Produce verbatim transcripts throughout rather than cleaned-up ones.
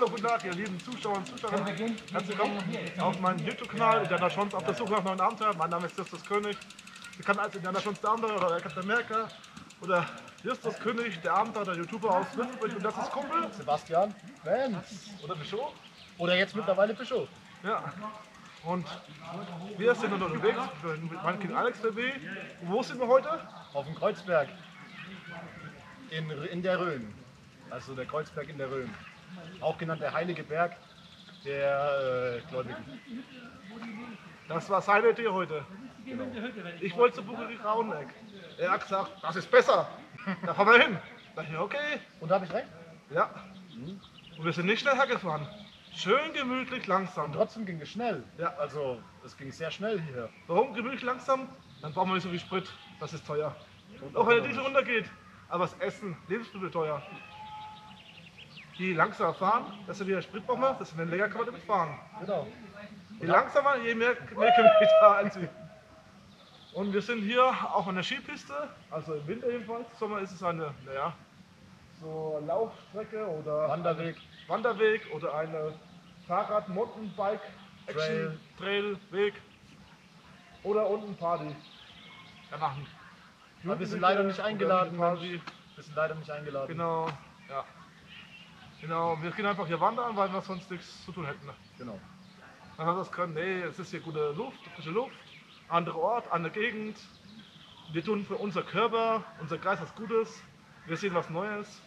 Hallo, guten Tag, ihr lieben Zuschauer und Zuschauer. Herzlich willkommen auf meinem YouTube-Kanal Indiana Jones auf der Suche nach neuen Abenteuern. Mein Name ist Justus König. Ihr kennt als Indiana Jones der Abenteuer oder Captain America oder Justus König, der Abenteuer, der YouTuber aus Würzburg. Und das ist Kumpel Sebastian Benz oder Peugeot. Oder jetzt mittlerweile Peugeot. Ja. Und wir sind unterwegs mit meinem Kind Alex B. Wo sind wir heute? Auf dem Kreuzberg. In, in der Rhön. Also der Kreuzberg in der Rhön. Auch genannt der Heilige Berg der äh, Gläubigen. Das war seine Idee heute. Genau. Ich wollte zu Bucherie Rauneck. Er hat gesagt, das ist besser. Da fahren wir hin. Da dachte ich, okay. Und da habe ich recht? Ja. Mhm. Und wir sind nicht schnell hergefahren. Schön gemütlich langsam. Und trotzdem ging es schnell. Ja, also es ging sehr schnell hier. Warum gemütlich langsam? Dann brauchen wir nicht so viel Sprit. Das ist teuer. Und auch wenn der Diesel runtergeht. Aber das Essen, Lebensmittel teuer. Die langsamer fahren, dass wir wieder Sprit brauchen, dass wir länger kann man damit fahren. Genau. Je langsamer, je mehr, mehr Kilometer anziehen. Und wir sind hier auch an der Skipiste, also im Winter jedenfalls. Im Sommer ist es eine, naja, so Laufstrecke oder Wanderweg, Wanderweg oder eine Fahrrad-Mountainbike-Action-Trail-Weg oder unten Party. Ja, machen. Aber wir sind leider nicht eingeladen. Party. Wir sind leider nicht eingeladen. Genau. Ja. Genau, wir gehen einfach hier wandern, weil wir sonst nichts zu tun hätten. Genau. Dann haben wir das können, nee, es ist hier gute Luft, frische Luft, andere Ort, andere Gegend. Wir tun für unser Körper, unser Geist was Gutes. Wir sehen was Neues.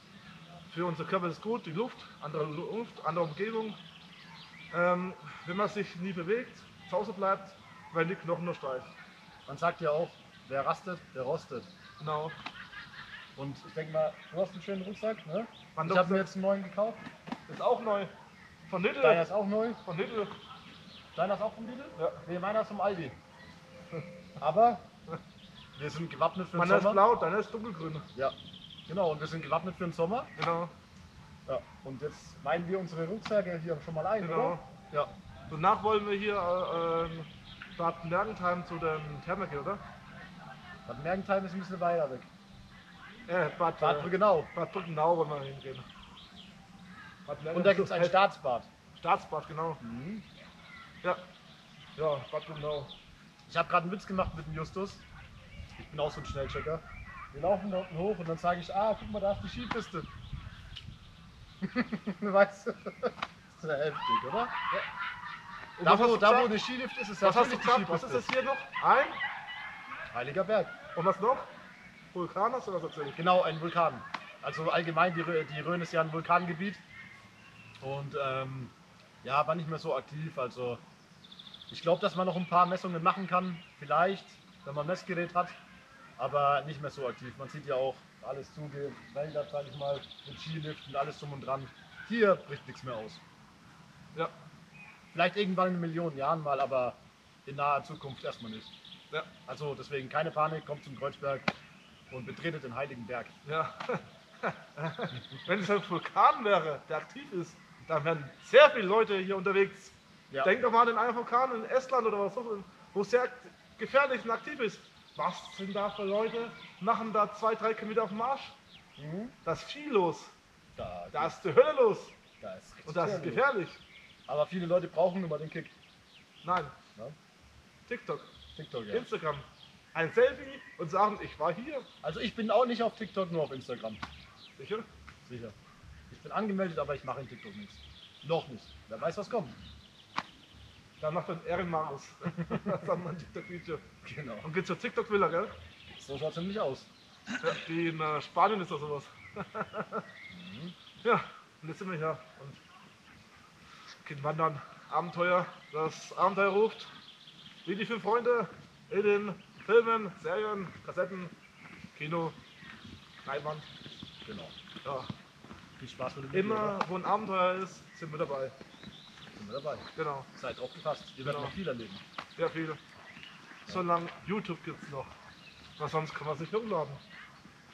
Für unser Körper ist gut, die Luft, andere Luft, andere Umgebung. Ähm, wenn man sich nie bewegt, zu Hause bleibt, werden die Knochen nur steif. Man sagt ja auch, wer rastet, der rostet. Genau. Und ich denke mal, du hast einen schönen Rucksack, ne? Man ich habe mir jetzt einen neuen gekauft. Ist auch neu. Von Lidl. Deiner ist auch neu. Von Lidl. Deiner ist auch von Lidl? Ja. Nee, meiner ist vom Aldi. Aber wir sind gewappnet für den Sommer. Meiner ist blau, deiner ist dunkelgrün. Ja. Genau, und wir sind gewappnet für den Sommer. Genau. Ja. Und jetzt meinen wir unsere Rucksäcke hier schon mal ein, genau. Oder? Ja. Danach wollen wir hier äh, Bad Mergentheim zu dem Therme gehen, oder? Bad Mergentheim ist ein bisschen weiter weg. Äh, Bad, Bad Brückenau. Bad Brückenau wollen wir hingehen. Und da gibt es ein Staatsbad. Staatsbad, genau. Mhm. Ja. Ja, Bad Brückenau. Ich habe gerade einen Witz gemacht mit dem Justus. Ich bin auch so ein Schnellchecker. Wir laufen da unten hoch und dann sage ich, ah, guck mal, da ist die Skipiste. Weißt du? Das ist ja heftig, oder? Ja. Da, wo, da wo eine Skilift ist, ist das natürlich die Skipiste. Was ist das hier noch? Ein Heiliger Berg. Und was noch? Vulkan hast du was erzählt? Genau, ein Vulkan. Also allgemein, die, die Rhön ist ja ein Vulkangebiet und ähm, ja, war nicht mehr so aktiv. Also ich glaube, dass man noch ein paar Messungen machen kann, vielleicht, wenn man ein Messgerät hat, aber nicht mehr so aktiv. Man sieht ja auch alles zugehen, Wälder, sag ich mal, mit Skilift und alles drum und dran. Hier bricht nichts mehr aus. Ja. Vielleicht irgendwann in Millionen Jahren mal, aber in naher Zukunft erstmal nicht. Ja. Also deswegen keine Panik, kommt zum Kreuzberg. Und betretet den Heiligen Berg. Ja. Wenn es ein Vulkan wäre, der aktiv ist, dann wären sehr viele Leute hier unterwegs. Ja. Denk doch mal an einen Vulkan in Estland oder was, wo es sehr gefährlich und aktiv ist. Was sind da für Leute? Machen da zwei, drei Kilometer auf dem Marsch? Mhm. Da ist viel los. Da, da ist die Hölle los. Da ist und das ist gefährlich. Aber viele Leute brauchen immer den Kick. Nein. Ja. TikTok. TikTok, ja. Instagram. Ein Selfie und sagen, ich war hier. Also ich bin auch nicht auf TikTok, nur auf Instagram. Sicher? Sicher. Ich bin angemeldet, aber ich mache in TikTok nichts. Noch nicht. Wer weiß, was kommt. Dann macht dann Ehrenmarkus. Das haben wir ein TikTok-Video. Genau. Und geht zur TikTok-Villa, gell? So schaut es nämlich aus. Ja, die in äh, Spanien ist doch sowas. Mhm. Ja, und jetzt sind wir hier. Und gehen wandern. Abenteuer. Das Abenteuer ruft. Wie die fünf Freunde in den Filmen, Serien, Kassetten, Kino, Leinwand. Genau. Ja. Viel Spaß mit dem Video. Immer, oder? Wo ein Abenteuer ist, sind wir dabei. Sind wir dabei. Genau. Seid aufgepasst. Ihr werdet noch viel erleben. Sehr viel. Ja. Solange YouTube gibt es noch. Weil sonst kann man es nicht hochladen.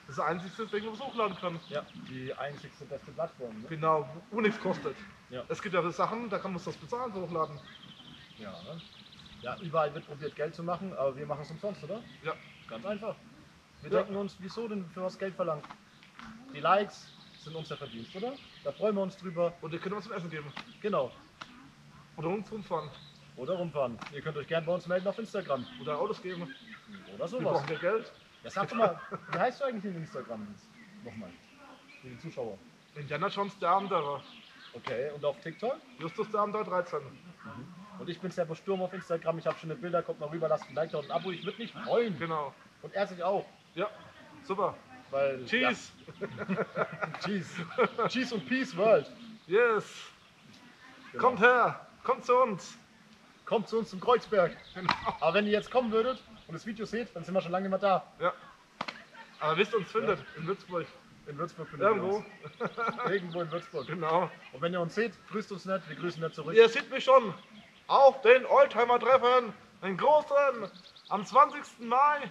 Das ist das einzigste Ding, wo man es hochladen kann. Ja, die einzigste beste Plattform. Ne? Genau, wo nichts kostet. Ja. Es gibt ja Sachen, da kann man es das bezahlen, so hochladen. Ja, ne? Ja, überall wird probiert Geld zu machen, aber wir machen es umsonst, oder? Ja. Ganz einfach. Wir ja. denken uns, wieso denn für was Geld verlangt? Die Likes, sind unser Verdienst, oder? Da freuen wir uns drüber. Und ihr könnt uns zum Essen geben. Genau. Oder uns rumfahren. Oder rumfahren. Ihr könnt euch gerne bei uns melden auf Instagram. Oder Autos geben. Oder sowas. Wir brauchen ja Geld. Ja, sag doch mal, wie heißt du eigentlich in Instagram? Nochmal. Für die Zuschauer. Indiana Jones, der Abenteurer. Okay, und auf TikTok? Justus, der Abenteurer dreizehn. Mhm. Und ich bin Servo Sturm auf Instagram. Ich habe schöne Bilder. Kommt mal rüber, lasst ein Like da und ein Abo. Ich würde mich freuen. Genau. Und er sich auch. Ja, super. Weil, Cheese. Ja. Cheese. Cheese und Peace World. Yes. Genau. Kommt her. Kommt zu uns. Kommt zu uns zum Kreuzberg. Genau. Aber wenn ihr jetzt kommen würdet und das Video seht, dann sind wir schon lange nicht mehr da. Ja. Aber wisst ihr uns findet? Ja. In Würzburg. In Würzburg findet ihr uns. Irgendwo. Irgendwo in Würzburg. Genau. Und wenn ihr uns seht, grüßt uns nicht. Wir grüßen nicht zurück. Ihr seht mich schon auf den Oldtimer-Treffen, den großen, am zwanzigsten Mai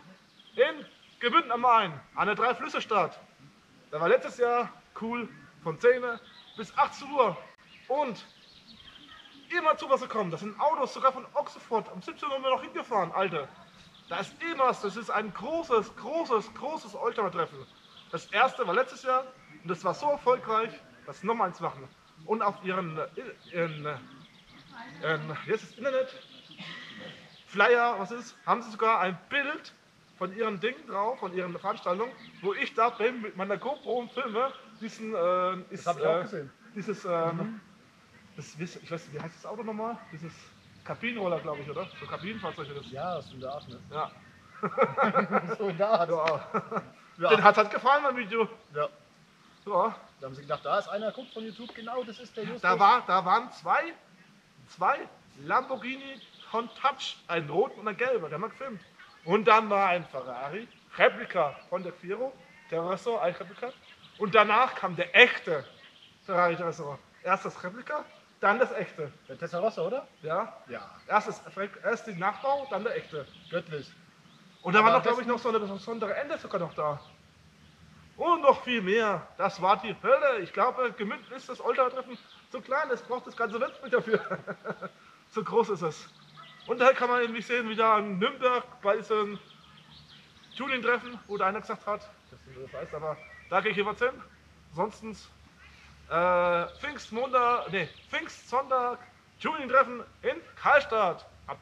in Gebünden am Main, an der Drei-Flüsse statt. Da war letztes Jahr cool von zehn bis achtzehn Uhr. Und immer zu was gekommen. Das sind Autos sogar von Oxford. Um siebzehn Uhr sind wir noch hingefahren, Alter. Da ist immer was. Das ist ein großes, großes, großes Oldtimer-Treffen. Das erste war letztes Jahr und das war so erfolgreich, dass sie nochmal eins machen. Und auf ihren in, in, jetzt ist Internet Flyer, was ist, haben sie sogar ein Bild von ihren Dingen drauf, von ihren Veranstaltungen, wo ich da bin mit meiner GoPro filme, diesen, äh, ist, das hab ich auch gesehen. Äh, dieses, äh, mhm. das, ich weiß nicht, wie heißt das Auto nochmal? Dieses Kabinenroller, glaube ich, oder? So Kabinenfahrzeug oder das? Ja, das ist in der Art, ne? Ja. So in der Art. Ja. Ja. Den hat halt gefallen, mein Video. Ja. So. Da haben sie gedacht, da ist einer, guckt von YouTube, genau, das ist der Justus. Da, war, da waren zwei, zwei Lamborghini von Touch, einen roten und einen gelben, der haben wir gefilmt. Und dann war ein Ferrari, Replika von der Fiero, Testarossa, ein Replika. Und danach kam der echte Ferrari Testarossa. Erst das Replika, dann das echte. Der Testarossa, oder? Ja. Ja. Erst, das, erst den Nachbau, dann der echte. Göttlich. Und da war noch, glaube ich, noch so eine besondere Ende sogar noch da. Und noch viel mehr. Das war die Hölle. Ich glaube, gemütlich ist das Oldtimer-Treffen so klein, es braucht das ganze Welt mit dafür. So groß ist es. Und da kann man eben nicht sehen, wie da in Nürnberg bei diesem Tuning-Treffen, wo da einer gesagt hat, das ist nicht so heißt, aber da gehe ich jeweils hin. Ansonsten äh, Pfingstmontag, nee, Pfingstsonntag, Tuning-Treffen in Karlstadt ab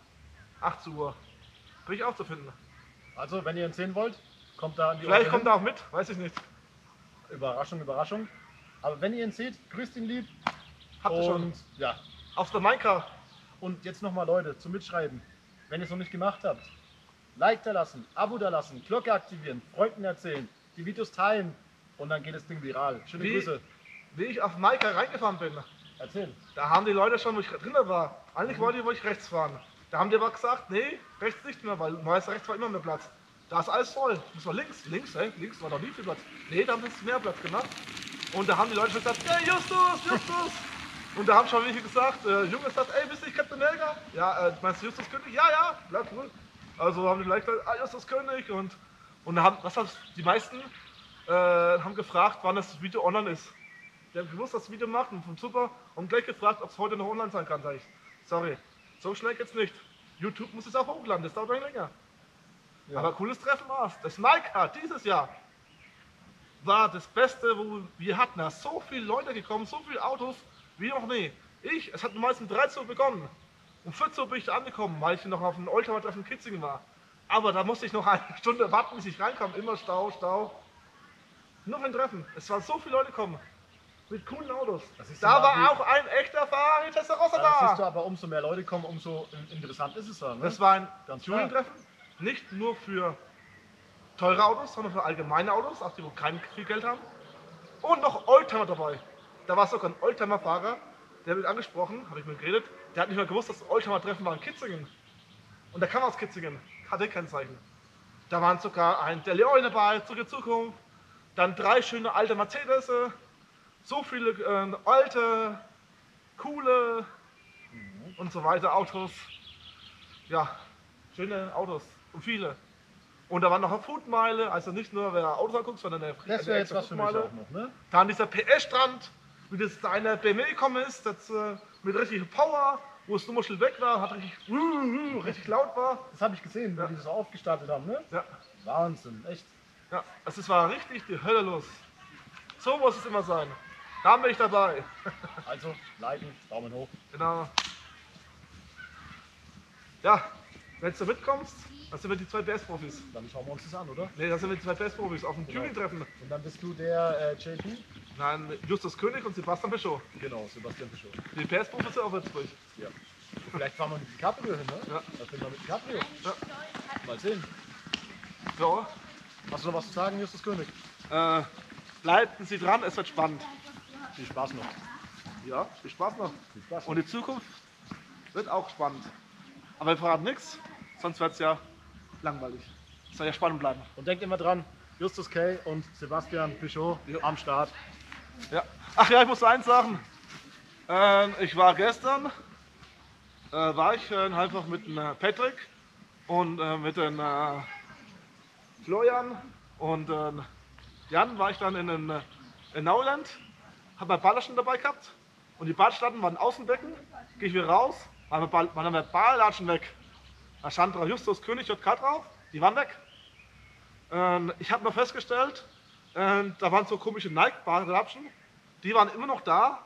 achtzehn Uhr. Bin ich auch zu finden. Also, wenn ihr uns sehen wollt, kommt da an die Vielleicht Orte kommt da auch mit, weiß ich nicht. Überraschung, Überraschung. Aber wenn ihr ihn seht, grüßt ihn lieb. Habt ihr schon. Ja. Auf der Maika. Und jetzt nochmal, Leute, zum Mitschreiben. Wenn ihr es noch nicht gemacht habt, Like da lassen, Abo da lassen, Glocke aktivieren, Freunden erzählen, die Videos teilen und dann geht das Ding viral. Schöne wie, Grüße. Wie ich auf Maika reingefahren bin, erzähl. Da haben die Leute schon, wo ich drin war, eigentlich mhm. wollte ich, wo ich rechts fahren. Da haben die aber gesagt, nee, rechts nicht mehr, weil meist rechts war immer mehr Platz. Da ist alles voll. Das war links, links, hey, links war noch nie viel Platz. Nee, da haben sie mehr Platz gemacht. Und da haben die Leute schon gesagt, hey Justus, Justus. Und da haben schon welche gesagt, äh, Junge sagt, ey, bist du nicht Captain Helga? Ja, äh, meinst du Justus König? Ja, ja, bleib cool. Also haben die Leute gesagt, ah, Justus König. Und, und haben, was haben die meisten äh, haben gefragt, wann das Video online ist. Die haben gewusst, dass das Video macht und super. Und gleich gefragt, ob es heute noch online sein kann. Sag ich, sorry, so schnell geht's nicht. YouTube muss es auch hochladen, das dauert eigentlich länger. Ja. Aber cooles Treffen war's. Das Maika dieses Jahr war das Beste, wo wir hatten. Da so viele Leute gekommen, so viele Autos. Wie auch nie. Ich, es hat meistens dreizehn Uhr begonnen. Um vierzehn Uhr bin ich da angekommen, weil ich noch auf dem Oldtimer-Treffen in Kitzingen war. Aber da musste ich noch eine Stunde warten, bis ich reinkam. Immer Stau, Stau. Nur für ein Treffen. Es waren so viele Leute gekommen. Mit coolen Autos. Da war auch ein echter Ferrari Testarossa da. Das siehst du, aber umso mehr Leute kommen, umso interessant ist es dann. Ne? Das war ein Tuning-Treffen. Nicht nur für teure Autos, sondern für allgemeine Autos, auch die, die kein viel Geld haben. Und noch Oldtimer dabei. Da war sogar ein Oldtimer-Fahrer, der wird angesprochen, habe ich mit geredet, der hat nicht mehr gewusst, dass das Oldtimer-Treffen war in Kitzingen. Und da kam er aus Kitzingen, hatte kein Zeichen. Da waren sogar ein der Leon dabei, Zurück in Zukunft, dann drei schöne alte Mercedes, so viele äh, alte, coole mhm. und so weiter Autos. Ja, schöne Autos und viele. Und da war noch eine Foodmeile, also nicht nur wer Autos anguckt, sondern eine, das eine jetzt was für mich auch noch, ne? Da an dieser P S-Strand, wie das da einer B M W gekommen ist, das, äh, mit richtig Power, wo es nur Muschel weg war, hat richtig, uh, uh, richtig laut war. Das habe ich gesehen, ja. Wie die das aufgestartet haben, ne? Ja. Wahnsinn, echt. Ja, also es war richtig die Hölle los. So muss es immer sein. Da bin ich dabei. Also, liken, Daumen hoch. Genau. Ja, wenn du mitkommst, dann sind wir die zwei P S-Profis. Dann schauen wir uns das an, oder? Ne, dann sind wir die zwei P S-Profis auf dem genau. Tuning-Treffen. Und dann bist du der äh, J P? Nein, Justus König und Sebastian Peugeot. Genau, Sebastian Peugeot. Die P S-Profis sind auch Würzburg. Ja. Und vielleicht fahren wir mit dem Cabrio hin, ne? Ja. Da sind wir mit dem Cabrio. Ja. Mal sehen. Ja. Hast du noch was zu sagen, Justus König? Äh, bleiben Sie dran, es wird spannend. Viel Spaß noch. Ja, viel Spaß noch. Viel Spaß noch. Und die Zukunft wird auch spannend. Aber wir verraten nichts, sonst wird es ja langweilig. Es soll ja spannend bleiben. Und denkt immer dran, Justus K. und Sebastian Peugeot ja. am Start. Ja. Ach ja, ich muss eins sagen. Ähm, ich war gestern, äh, war ich äh, einfach mit dem Patrick und äh, mit dem äh, Florian und äh, Jan war ich dann in, in, in Nauland. Hab mein Ballerschen dabei gehabt und die Badestanden waren Außenbecken. Gehe ich wieder raus, waren meine Ballatschen weg. Da stand drauf Justus König J K drauf, die waren weg. Ähm, ich habe noch festgestellt, äh, da waren so komische Nike-Ballatschen, die waren immer noch da.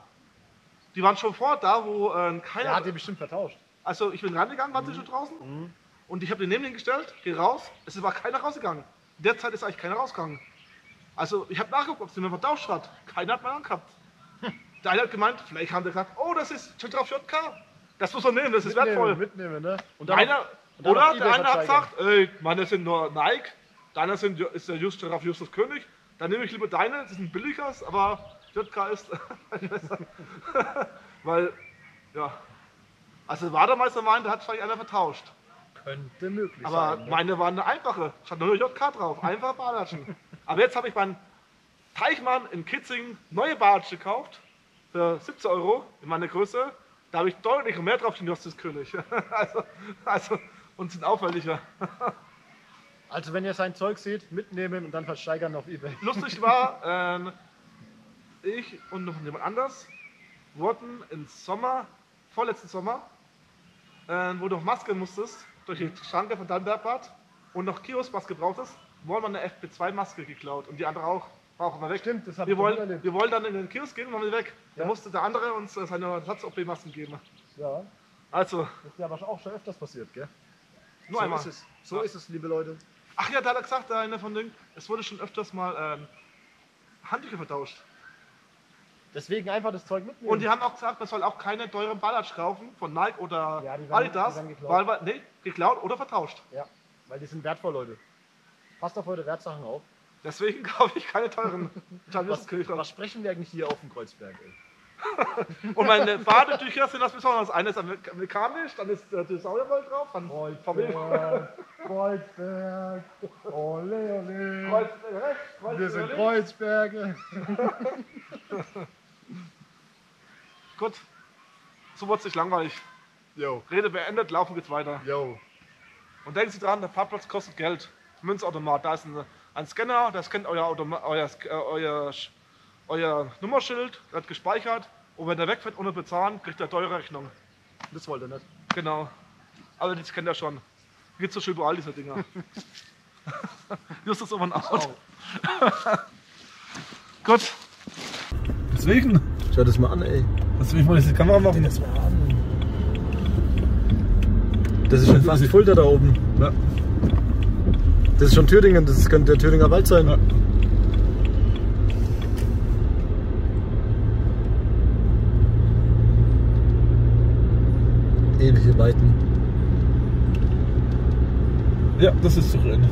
Die waren schon vor da, wo äh, keiner. Ja, hat die bestimmt vertauscht. Also ich bin rangegangen, waren sie mhm. schon draußen mhm. und ich habe den neben den gestellt, gehe raus, es war keiner rausgegangen. In der Zeit ist eigentlich keiner rausgegangen. Also ich habe nachgeguckt, ob es jemand vertauscht hat. Keiner hat mal angehabt. Der eine hat gemeint, vielleicht haben die gesagt, oh, das ist schon drauf J K. Das muss man nehmen, das ist mitnehmen, wertvoll. Mitnehmen, ne? Und dann einer, und dann oder der eine hat gesagt, ey, meine sind nur Nike, deiner sind, ist der Just, drauf Justus König. Dann nehme ich lieber deine, das ist ein billiger, aber J K ist besser. Weil, ja, also war der Meister meint, da hat vielleicht einer vertauscht. Könnte möglich aber sein. Aber ne? Meine waren eine einfache, stand nur J K drauf, einfach Badatschen. Aber jetzt habe ich meinen Deichmann in Kitzingen neue Badatsche gekauft. Für siebzehn Euro in meiner Größe, da habe ich deutlich mehr drauf den Justus König. also, also, und sind auffälliger. Also wenn ihr sein Zeug seht, mitnehmen und dann versteigern auf eBay. Lustig war, äh, ich und noch jemand anders wurden im Sommer, vorletzten Sommer, äh, wo du noch Maske musstest, durch die Schranke von deinem Bergbad und noch Kioskmaske brauchtest, wollen wir eine F P zwei Maske geklaut und die andere auch. Auch immer weg. Stimmt, das haben wir wollen, wir wollen dann in den Kiosk gehen und waren wir weg. Ja. Da musste der andere uns seine Satz-O P Masken geben. Ja. Also. Das ist ja aber auch schon öfters passiert, gell? Nur so einmal. Ist es. So ja. ist es, liebe Leute. Ach ja, da hat er gesagt, da einer von denen, es wurde schon öfters mal ähm, Handtücher vertauscht. Deswegen einfach das Zeug mitnehmen. Und die haben auch gesagt, man soll auch keine teuren Ballatsch kaufen von Nike oder ja, die waren, Adidas. Die waren geklaut. Weil, nee, geklaut oder vertauscht. Ja, weil die sind wertvoll, Leute. Passt auf eure Wertsachen auf. Deswegen kaufe ich keine teuren Tannisten. Was sprechen wir eigentlich hier auf dem Kreuzberg? Ey? Und meine Badetücher sind das besonders. Eine ist amerikanisch, dann ist äh, die Sauerwoll drauf. Dann Kreuzberg, Kreuzberg, ole, ole. Kreuzberg, Kreuzberg. Wir sind Kreuzberge. Gut, so wird's nicht langweilig. Jo. Rede beendet, laufen geht's weiter. Jo. Und denken Sie dran, der Parkplatz kostet Geld. Münzautomat, da ist eine Ein Scanner, das kennt euer, Automa euer, äh, euer, euer Nummerschild, wird gespeichert und wenn der wegfährt ohne bezahlen, kriegt er teure Rechnung. Das wollt ihr nicht. Genau. Aber das kennt er schon. Geht so schön überall diese Dinger. Justus ist immer ein Auto. Gut. Deswegen. Schau das mal an, ey. Lass mich mal die Kamera machen. Das, mal an. Das ist schon fast die Fulda da oben. Ja. Das ist schon Thüringen, das könnte der Thüringer Wald sein. Ja. Ewige Weiten. Ja, das ist doch Rhön.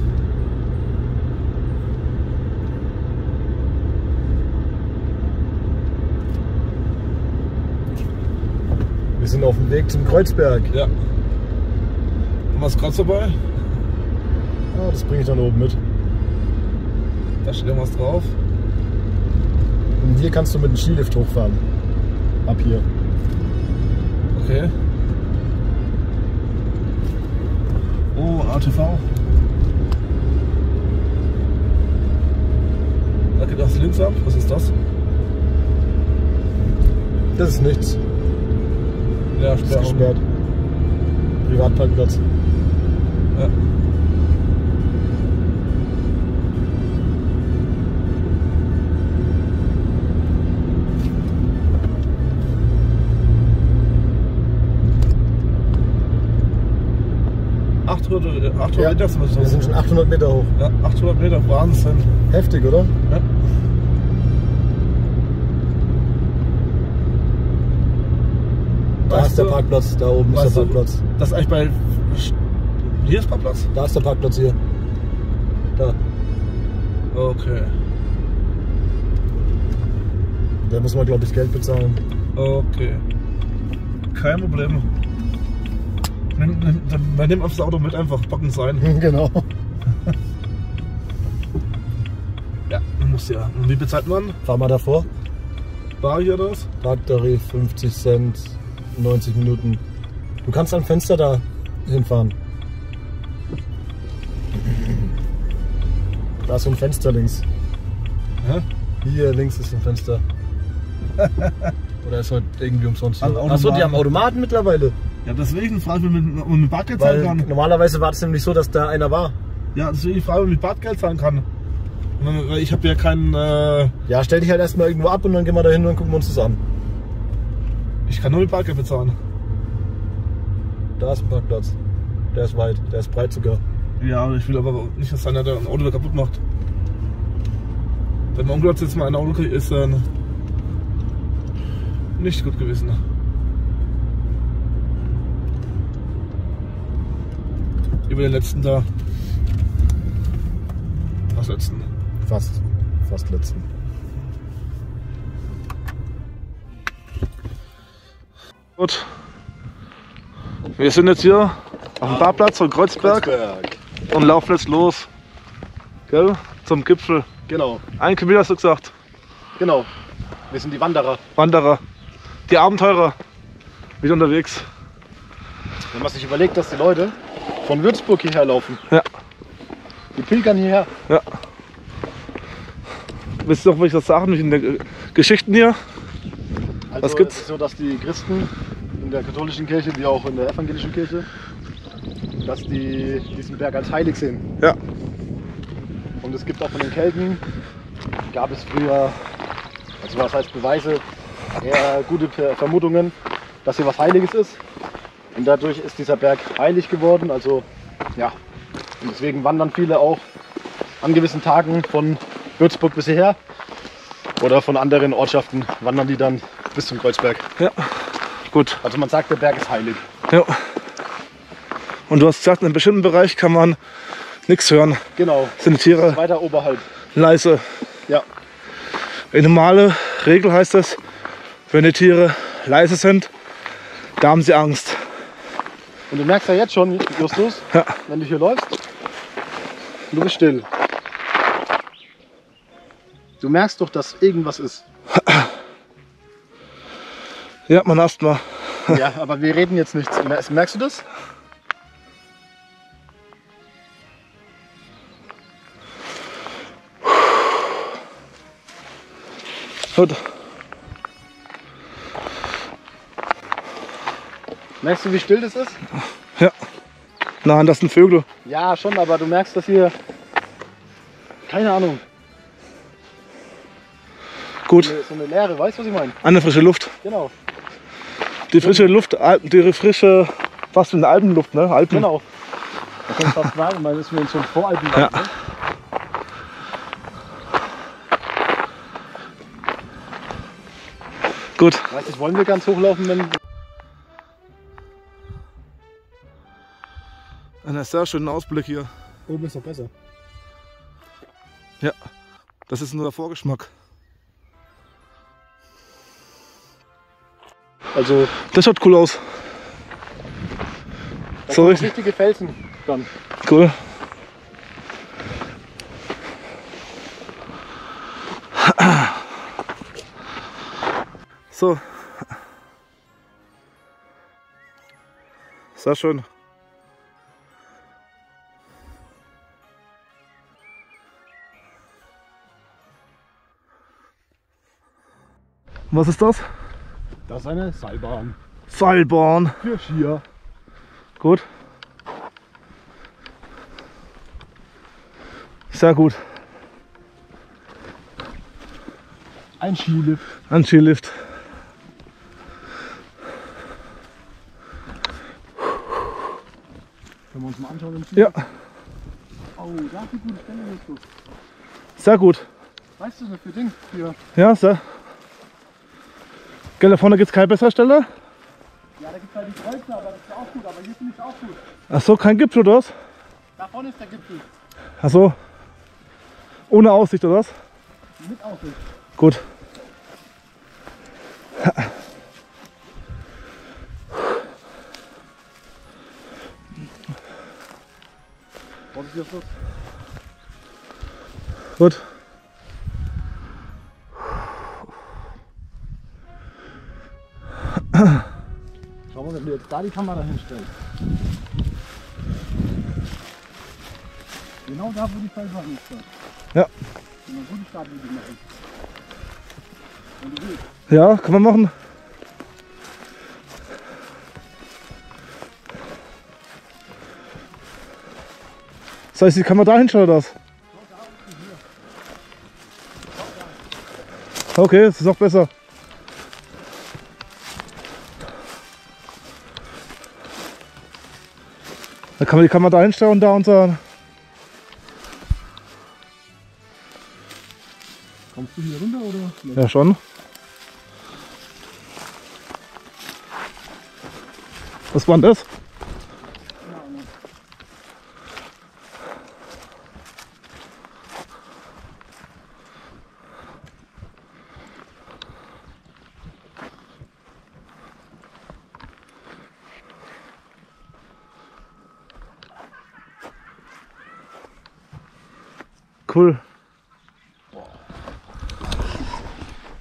Wir sind auf dem Weg zum Kreuzberg. Ja. Haben wir das Kreuz dabei? Ah, das bringe ich dann oben mit. Da steht irgendwas drauf. Und hier kannst du mit dem Skilift hochfahren. Ab hier. Okay. Oh, A T V. Da geht das links ab. Was ist das? Das ist nichts. Ja, das ist gesperrt. Privatparkplatz. Ja. achthundert, achthundert ja. Meter. Wir sind schon achthundert Meter hoch. Ja, achthundert Meter, Wahnsinn. Heftig, oder? Ja. Da weißt ist der Parkplatz, da oben ist der Parkplatz. Du, das ist eigentlich bei... Hier ist Parkplatz? Da ist der Parkplatz hier. Da. Okay. Da muss man, glaube ich, Geld bezahlen. Okay. Kein Problem. Wir nehmen aufs Auto mit, einfach packen sein. Genau. Ja, man muss ja. Wie bezahlt man? Fahr mal davor. Bar hier das? Parktarif fünfzig Cent, neunzig Minuten. Du kannst am Fenster da hinfahren. Da ist so ein Fenster links. Hä? Hier links ist ein Fenster. Oder ist heute irgendwie umsonst? Achso, die haben Automaten mittlerweile. Ja, deswegen frage ich mich, ob man mit Bargeld zahlen kann. Normalerweise war es nämlich so, dass da einer war. Ja, deswegen frage ich mich, ob man mit Bargeld zahlen kann. Ich habe ja keinen... Äh ja, stell dich halt erstmal irgendwo ab und dann gehen wir da hin und gucken wir uns das an. Ich kann nur mit Bargeld bezahlen. Da ist ein Parkplatz. Der ist weit, der ist breit sogar. Ja, ich will aber nicht, dass einer ein Auto kaputt macht. Wenn mein Onkel jetzt mal ein Auto kriegt, ist dann nicht gut gewesen. Über den letzten da. Fast letzten. Fast. Fast letzten. Gut. Wir sind jetzt hier auf dem Parkplatz von Kreuzberg. Kreuzberg. Und laufen jetzt los. Gell? Zum Gipfel. Genau. Ein Kilometer hast du gesagt. Genau. Wir sind die Wanderer. Wanderer. Die Abenteurer. Wieder unterwegs. Wenn man sich überlegt, dass die Leute von Würzburg hierher laufen. Ja. Die pilgern hierher. Ja. Wisst ihr noch, was ich das sage mit den Geschichten hier? Also was gibt's? Es ist so, dass die Christen in der katholischen Kirche, wie auch in der evangelischen Kirche, dass die diesen Berg als heilig sehen. Ja. Und es gibt auch von den Kelten, gab es früher, also was heißt Beweise, eher gute Vermutungen, dass hier was Heiliges ist. Und dadurch ist dieser Berg heilig geworden. Also ja, und deswegen wandern viele auch an gewissen Tagen von Würzburg bis hierher oder von anderen Ortschaften wandern die dann bis zum Kreuzberg. Ja, gut. Also man sagt, der Berg ist heilig. Ja. Und du hast gesagt, in einem bestimmten Bereich kann man nichts hören. Genau. Das sind die Tiere weiter oberhalb. Leise. Ja. Eine normale Regel heißt das, wenn die Tiere leise sind, da haben sie Angst. Und du merkst ja jetzt schon, Justus, ja, wenn du hier läufst, du bist still. Du merkst doch, dass irgendwas ist. Ja, man hasst mal. Ja, aber wir reden jetzt nichts. Merkst du das? Gut. Merkst du, wie still das ist? Ja. Nein, das sind Vögel. Ja, schon, aber du merkst, dass hier... Keine Ahnung. Gut. So eine, so eine Leere, weißt du, was ich meine? Eine frische Luft. Genau. Die frische Luft, die frische... Was für eine Alpenluft, ne? Alpen. Genau. Das kann ich fast sagen, weil das ist mir jetzt schon vor Alpen. Ja. Ne? Gut. Weißt du, wollen wir ganz hochlaufen, wenn... Ein sehr schöner Ausblick hier. Oben ist noch besser. Ja, das ist nur der Vorgeschmack. Also... Das schaut cool aus. Das sind richtige Felsen dran. Cool. So. Sehr schön. Was ist das? Das ist eine Seilbahn. Seilbahn. Für Skier. Gut. Sehr gut. Ein Skilift. Ein Skilift. Können wir uns mal anschauen? Ja. Oh, da ist eine gute Stelle, Justus. Sehr gut. Weißt du, für Ding? Für ja, sehr. Gell, da vorne gibt es keine bessere Stelle? Ja, da gibt es halt die Kreuze, aber das ist ja auch gut. Aber hier finde ich es auch gut. Ach so, kein Gipfel, oder was? Da vorne ist der Gipfel. Ach so. Ohne Aussicht, oder was? Mit Aussicht. Gut. Gut. Schauen wir mal, ob wir jetzt da die Kamera hinstellen. Genau da, wo die Felswand ist. Ja. Wenn man gute Startwege machen. Wenn du willst. Ja, kann man machen. Das heißt, die kann man da hinschauen oder das? Okay, das ist auch besser. Da kann man die Kamera da einstellen und da unseren. Kommst du hier runter oder? Nein. Ja, schon. Was war denn das? Cool.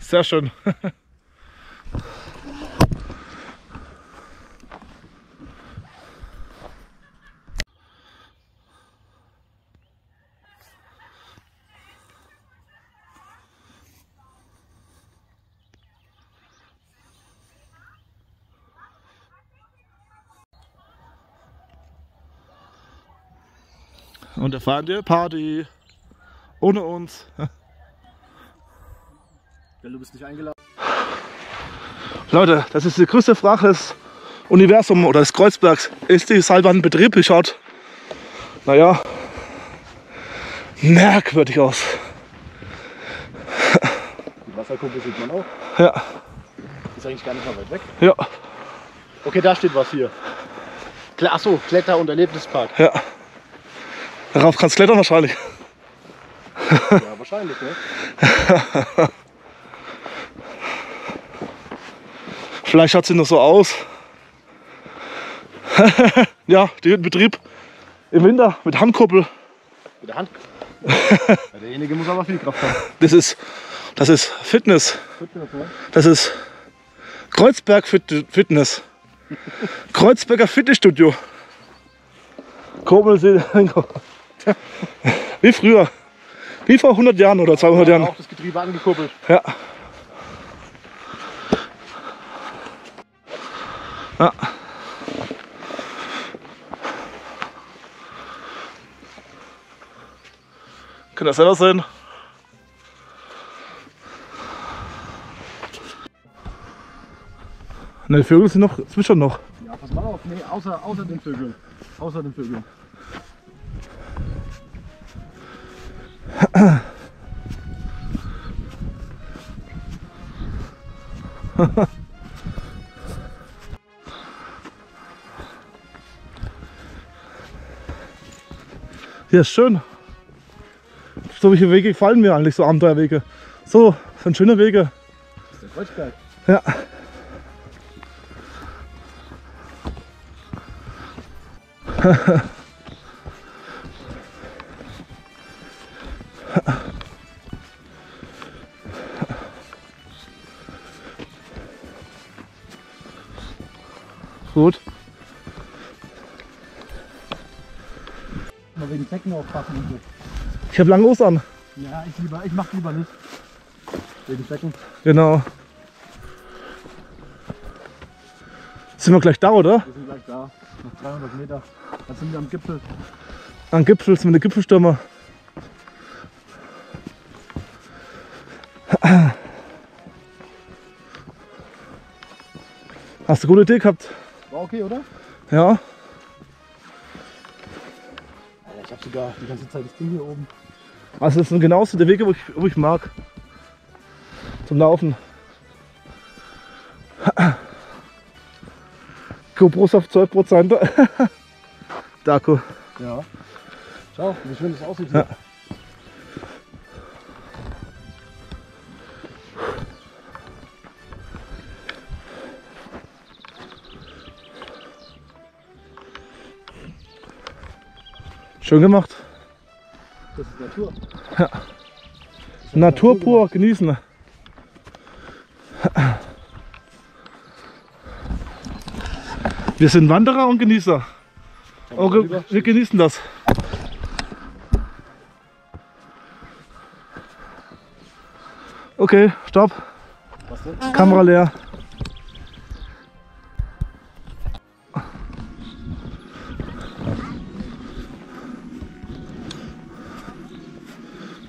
Sehr schön. Und da fahren wir Party. Ohne uns. Ja, du bist nicht eingeladen. Leute, das ist die größte Frage des Universums oder des Kreuzbergs. Ist die Seilbahn in Betrieb? Ich schaut, naja, merkwürdig aus. Die Wasserkuppe sieht man auch. Ja. Ist eigentlich gar nicht mal weit weg. Ja. Okay, da steht was hier. Achso, Kletter- und Erlebnispark. Ja. Darauf kannst du klettern wahrscheinlich. Ja, wahrscheinlich, ne? Vielleicht schaut sie noch so aus. Ja, die wird in Betrieb. Im Winter mit Handkuppel. Mit der Hand? Derjenige muss aber viel Kraft haben. Das ist, das ist Fitness. Fitness, ne? Das ist Kreuzberg Fit Fitness. Kreuzberger Fitnessstudio. Kobelsee. Wie früher. Wie vor hundert Jahren oder zweihundert Jahren. Auch das Getriebe angekuppelt. Ja. Ja. Kann das selber sein? Ne, die Vögel sind noch, zwitschern noch. Ja, pass mal auf. Nee, außer, außer den Vögeln. Außer den Vögeln. Ja, ist schön. Solche Wege gefallen mir eigentlich, so Abenteuerwege. So, sind schöne Wege. Das ist der Kreuzberg. Ja. Gut. Mal wegen Zecken aufpassen und so. Ich habe lange Ostern. Ja, ich lieber, ich mach lieber nicht. Wegen Zecken. Genau. Sind wir gleich da, oder? Wir sind gleich da. Noch dreihundert Meter. Dann sind wir am Gipfel. Am Gipfel sind wir eine Gipfelstürmer. Hast du eine gute Idee gehabt? War okay, oder? Ja. da die ganze Zeit das Ding hier oben. Also das sind genauso der Wege, wo ich, wo ich mag. Zum Laufen. GoPros auf zwölf Prozent. Daco. Ja. Schau, wie schön das aussieht. Ja. Schön gemacht. Das ist Natur. Ja. Ist Natur, Natur pur, genießen. Wir sind Wanderer und Genießer. Und wir, wir genießen das. Okay, stopp. Was denn? Kamera leer.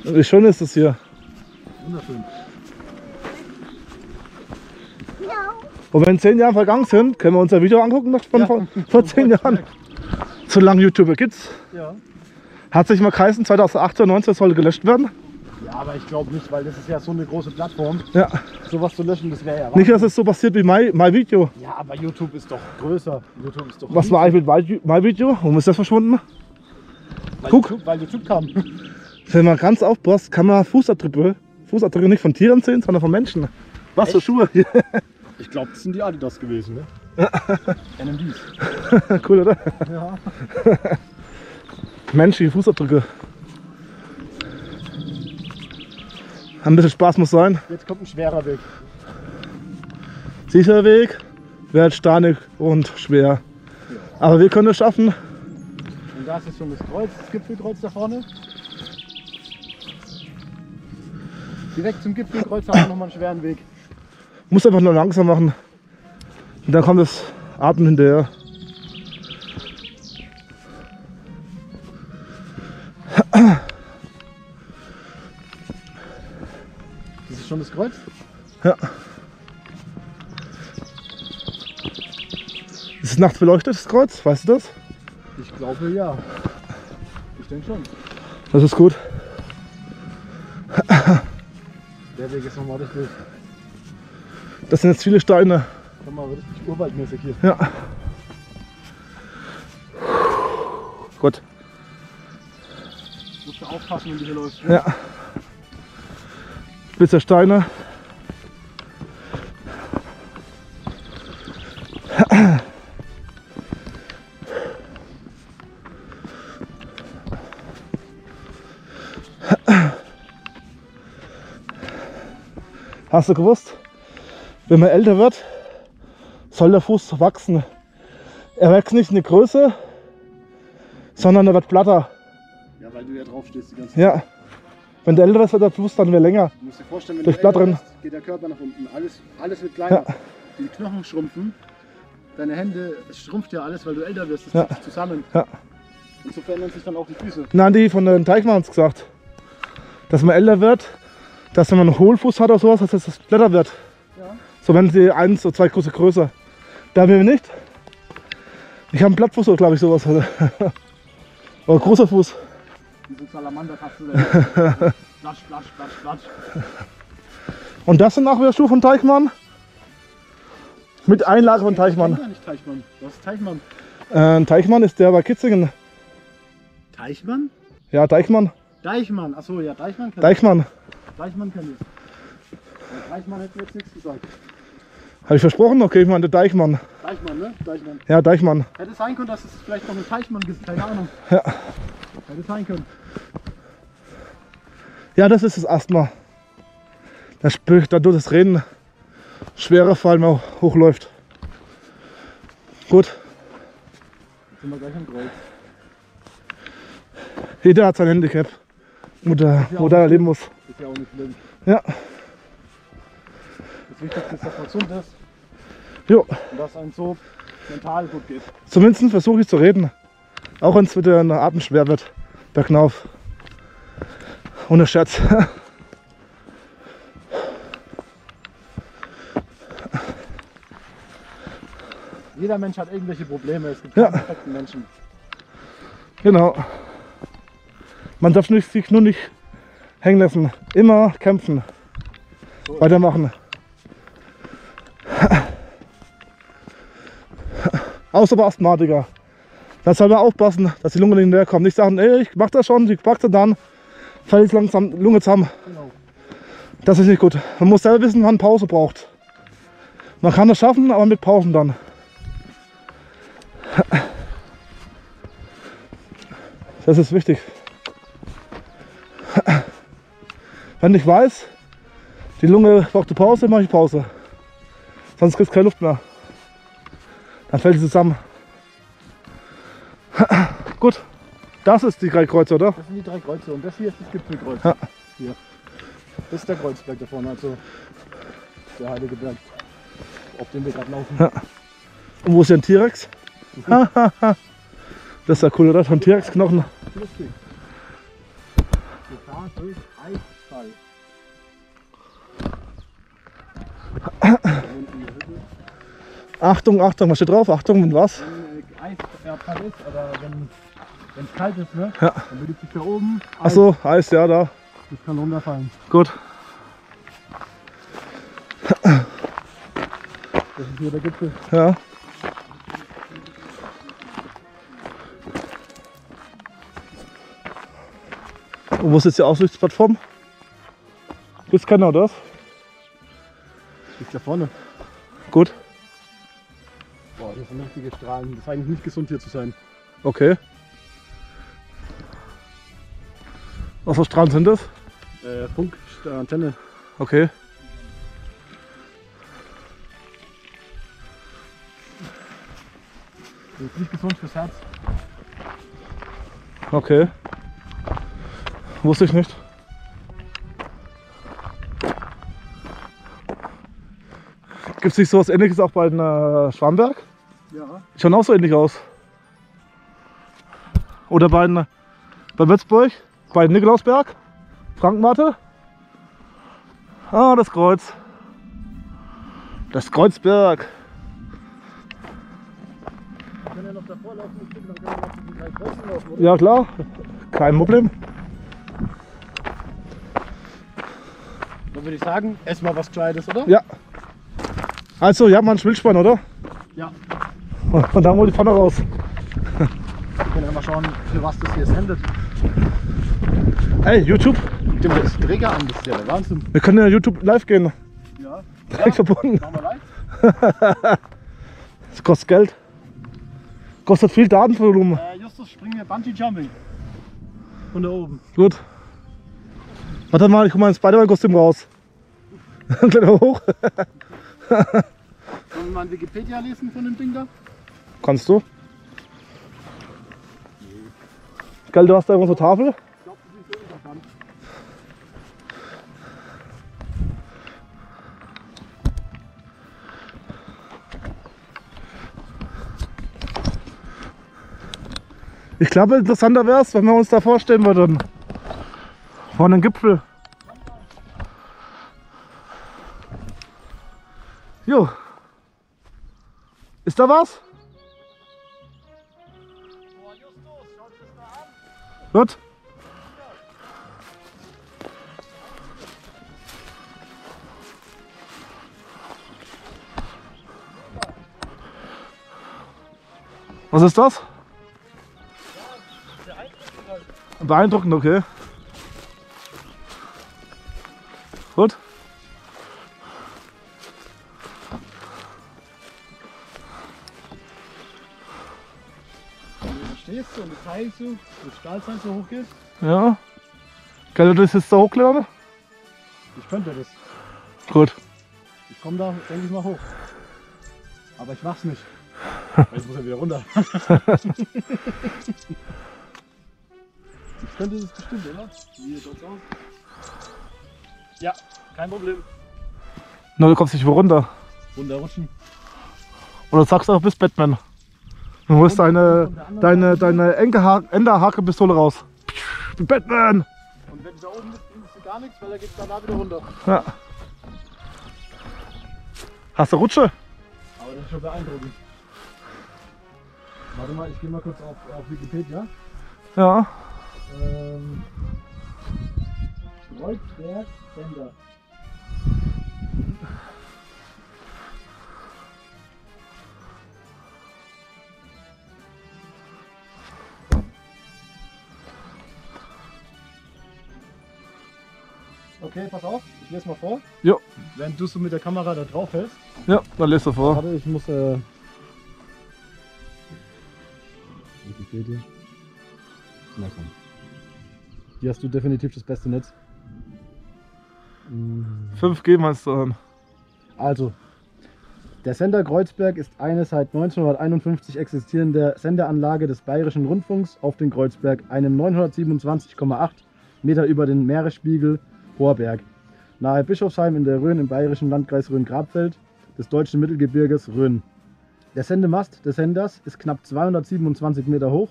Wie schön ist es hier. Wunderschön. Und wenn zehn Jahre vergangen sind, können wir uns ein Video angucken noch von, ja, von vor zehn Jahren. So lange YouTuber gibt's. Ja. Hat sich mal geheißen, zweitausendachtzehn, neunzehn soll gelöscht werden. Ja, aber ich glaube nicht, weil das ist ja so eine große Plattform. Ja. Sowas zu löschen, das wäre ja wahr. Nicht, dass es so passiert wie My, MyVideo. Ja, aber YouTube ist doch größer. YouTube ist doch Was riesig. War eigentlich mit MyVideo? Warum ist das verschwunden? Weil Guck. YouTube, weil YouTube kam. Wenn man ganz aufpasst, kann man Fußabdrücke, Fußabdrücke nicht von Tieren sehen, sondern von Menschen. Was für Schuhe? Ich glaube, das sind die Adidas gewesen, ne? N M Ds. Cool, oder? Ja. Menschliche Fußabdrücke. Ein bisschen Spaß muss sein. Jetzt kommt ein schwerer Weg. Sicher Weg, wird steinig und schwer. Ja. Aber wir können es schaffen. Und da ist jetzt schon das Kreuz, das Gipfelkreuz da vorne. Direkt zum Gipfelkreuz haben wir nochmal einen schweren Weg. Muss einfach nur langsam machen. Und dann kommt das Atmen hinterher. Das ist schon das Kreuz? Ja. Ist es nachts beleuchtet, das Kreuz? Weißt du das? Ich glaube ja. Ich denke schon. Das ist gut. Der Weg ist nochmal richtig. Das sind jetzt viele Steine. Guck mal, richtig urwaldmäßig hier. Ja. Gut. Musst du aufpassen, wenn du hier läufst. Ja. Spitze Steine. Hast du gewusst? Wenn man älter wird, soll der Fuß wachsen. Er wächst nicht in die Größe, sondern er wird platter. Ja, weil du ja drauf stehst die ganze Zeit. Ja. Wenn der älter ist, wird der Fuß dann wieder länger. Du musst dir vorstellen, wenn Durch du älter bist, geht der Körper nach unten. Alles, alles wird kleiner. Ja. Die Knochen schrumpfen, deine Hände, es schrumpft ja alles, weil du älter wirst. Das ja. zieht sich zusammen. Ja. Und so verändern sich dann auch die Füße. Nein, die von den Deichmann hat gesagt, dass man älter wird, dass wenn man einen Hohlfuß hat oder sowas, dass das platter wird. Ja. So wenn sie eins oder zwei große größer. Da will ich nicht. Ich habe einen Plattfuß oder glaube ich sowas. Oder großer Fuß. Diese Salamanderkatze. Platsch, platsch, platsch, platsch. Und das sind nachher Schuhe von Deichmann. Mit Einlage von Deichmann. Ich kenne gar nicht Deichmann. Was ist Deichmann? Äh, Deichmann ist der bei Kitzingen. Deichmann? Ja, Deichmann. Deichmann, achso, ja, Deichmann kenn ich. Deichmann. Deichmann kenn ich. Der Deichmann hätte mir jetzt nichts gesagt. Habe ich versprochen? Okay, ich meine Deichmann. Deichmann, ne? Deichmann. Ja, Deichmann. Hätte sein können, dass es vielleicht noch einen Deichmann gibt, keine Ahnung. Ja. Hätte sein können. Ja, das ist das Asthma. Da spürt dadurch das Reden schwerer, vor allem auch hochläuft. Gut. Jetzt sind wir gleich am Kreuz. Jeder hat sein Handicap, mit der, wo der leben muss. Ist ja auch nicht schlimm. Ja. Das Wichtigste ist, dass man gesund ist. Jo. Und dass einem so mental gut geht. Zumindest versuche ich zu reden. Auch wenn es wieder ein Atem schwer wird. Bergauf. Ohne Scherz. Jeder Mensch hat irgendwelche Probleme. Es gibt keine ja. perfekten Menschen. Genau. Man darf nicht, sich nur nicht hängen lassen. Immer kämpfen. Cool. Weitermachen. Außer bei Asthmatiker. Da soll man aufpassen, dass die Lunge nicht näher kommt. Nicht sagen, ey, ich mach das schon, ich pack das dann. Fällt jetzt langsam Lunge zusammen. Genau. Das ist nicht gut. Man muss selber wissen, wann man Pause braucht. Man kann das schaffen, aber mit Pausen dann. Das ist wichtig. Wenn ich weiß, die Lunge braucht eine Pause, mache ich Pause. Sonst kriegst du keine Luft mehr. Dann fällt sie zusammen. Gut, das ist die drei Kreuze, oder? Das sind die drei Kreuze und das hier ist das Gipfelkreuz. Ja. Hier. Das ist der Kreuzberg da vorne, also der heilige Berg, auf dem wir gerade laufen. Ja. Und wo ist denn T-Rex? Das ist ja cool, oder? Von T-Rex-Knochen. Gefahr durch Eisfall. Achtung, Achtung, was steht drauf? Achtung, wenn was? Wenn Eis erfall ist, oder wenn es kalt ist, ne? Ja. Dann bildet sich da oben Eis. Ach so, Eis, ja, da. Das kann runterfallen. Gut. Das ist hier der Gipfel. Ja. Und wo ist jetzt die Aussichtsplattform? Gibt es keiner, oder? Liegt da vorne. Gut. Boah, hier sind richtige Strahlen. Das ist eigentlich nicht gesund, hier zu sein. Okay. Was für Strahlen sind das? Äh, Funk, Antenne. Okay. Das ist nicht gesund fürs Herz. Okay. Wusste ich nicht. Gibt es nicht so was Ähnliches auch bei einem Schwammberg? Ja. Schauen auch so ähnlich aus. Oder bei, den, bei Würzburg? Bei Nikolausberg? Frankenmatte? Ah, das Kreuz. Das Kreuzberg. Wir können ja noch davor laufen, dann können wir noch zu den drei Kreuzen laufen, oder? Ja, klar. Kein Problem. Dann würde ich sagen, erstmal was Gescheites, oder? Ja. Also, ja, man Schwildspann, oder? Ja. Und dann hol die Pfanne raus. Wir können ja mal schauen, für was das hier sendet. Ey, YouTube. Guck dir mal das Träger an, das ist ja der Wahnsinn. Wir können ja YouTube live gehen. Ja. Direkt ja, verbunden. Machen wir live. Das kostet Geld. Kostet viel Datenvolumen. Äh, Justus, springen wir Bungee Jumping. Von da oben. Gut. Warte mal, ich hol mal ein Spider-Man-Kostüm raus. Dann kletter hoch. Sollen wir mal Wikipedia lesen von dem Ding da? Kannst du? Nee. Gell, du hast da unsere Tafel? Ich glaube, das ist nicht so interessant. Ich glaube, interessanter wäre es, wenn wir uns da vorstellen würden. Vor einem Gipfel. Jo. Ist da was? Boah, Justus, schau dir das mal an. Gut. Was ist das? Ja, beeindruckend. Beeindruckend, okay. Gut. Stehst du und das Seil so, das Stahlseil so hoch geht? Ja. Kann du das jetzt da hochklettern? Ich könnte das. Gut. Ich komme da, denke ich mal, hoch. Aber ich mach's nicht. Jetzt muss er wieder runter. Ich könnte das bestimmt, oder? Wie schaut's aus? Ja, kein Problem. Na, du kommst nicht mehr runter. Runterrutschen. Oder sagst du auch, bist Batman. Du holst deine, deine, deine Enderhake-Pistole raus. Ich bin Batman! Und wenn du da oben bist, bist du gar nichts, weil er geht danach wieder runter. Ja. Hast du Rutsche? Aber das ist schon beeindruckend. Warte mal, ich gehe mal kurz auf, auf Wikipedia. Ja. Ähm, Kreuzberg Sender. Okay, pass auf, ich lese mal vor. Jo. Während du so mit der Kamera da drauf hältst. Ja, dann lese vor. Warte, ich muss äh... Wikipedia. Na komm. Hier hast du definitiv das beste Netz. fünf G meinst du an. Also, der Sender Kreuzberg ist eine seit neunzehnhunderteinundfünfzig existierende Sendeanlage des Bayerischen Rundfunks auf den Kreuzberg, einem neunhundertsiebenundzwanzig Komma acht Meter über den Meeresspiegel Hoherberg, nahe Bischofsheim in der Rhön im bayerischen Landkreis Rhön-Grabfeld des deutschen Mittelgebirges Rhön. Der Sendemast des Senders ist knapp zweihundertsiebenundzwanzig Meter hoch,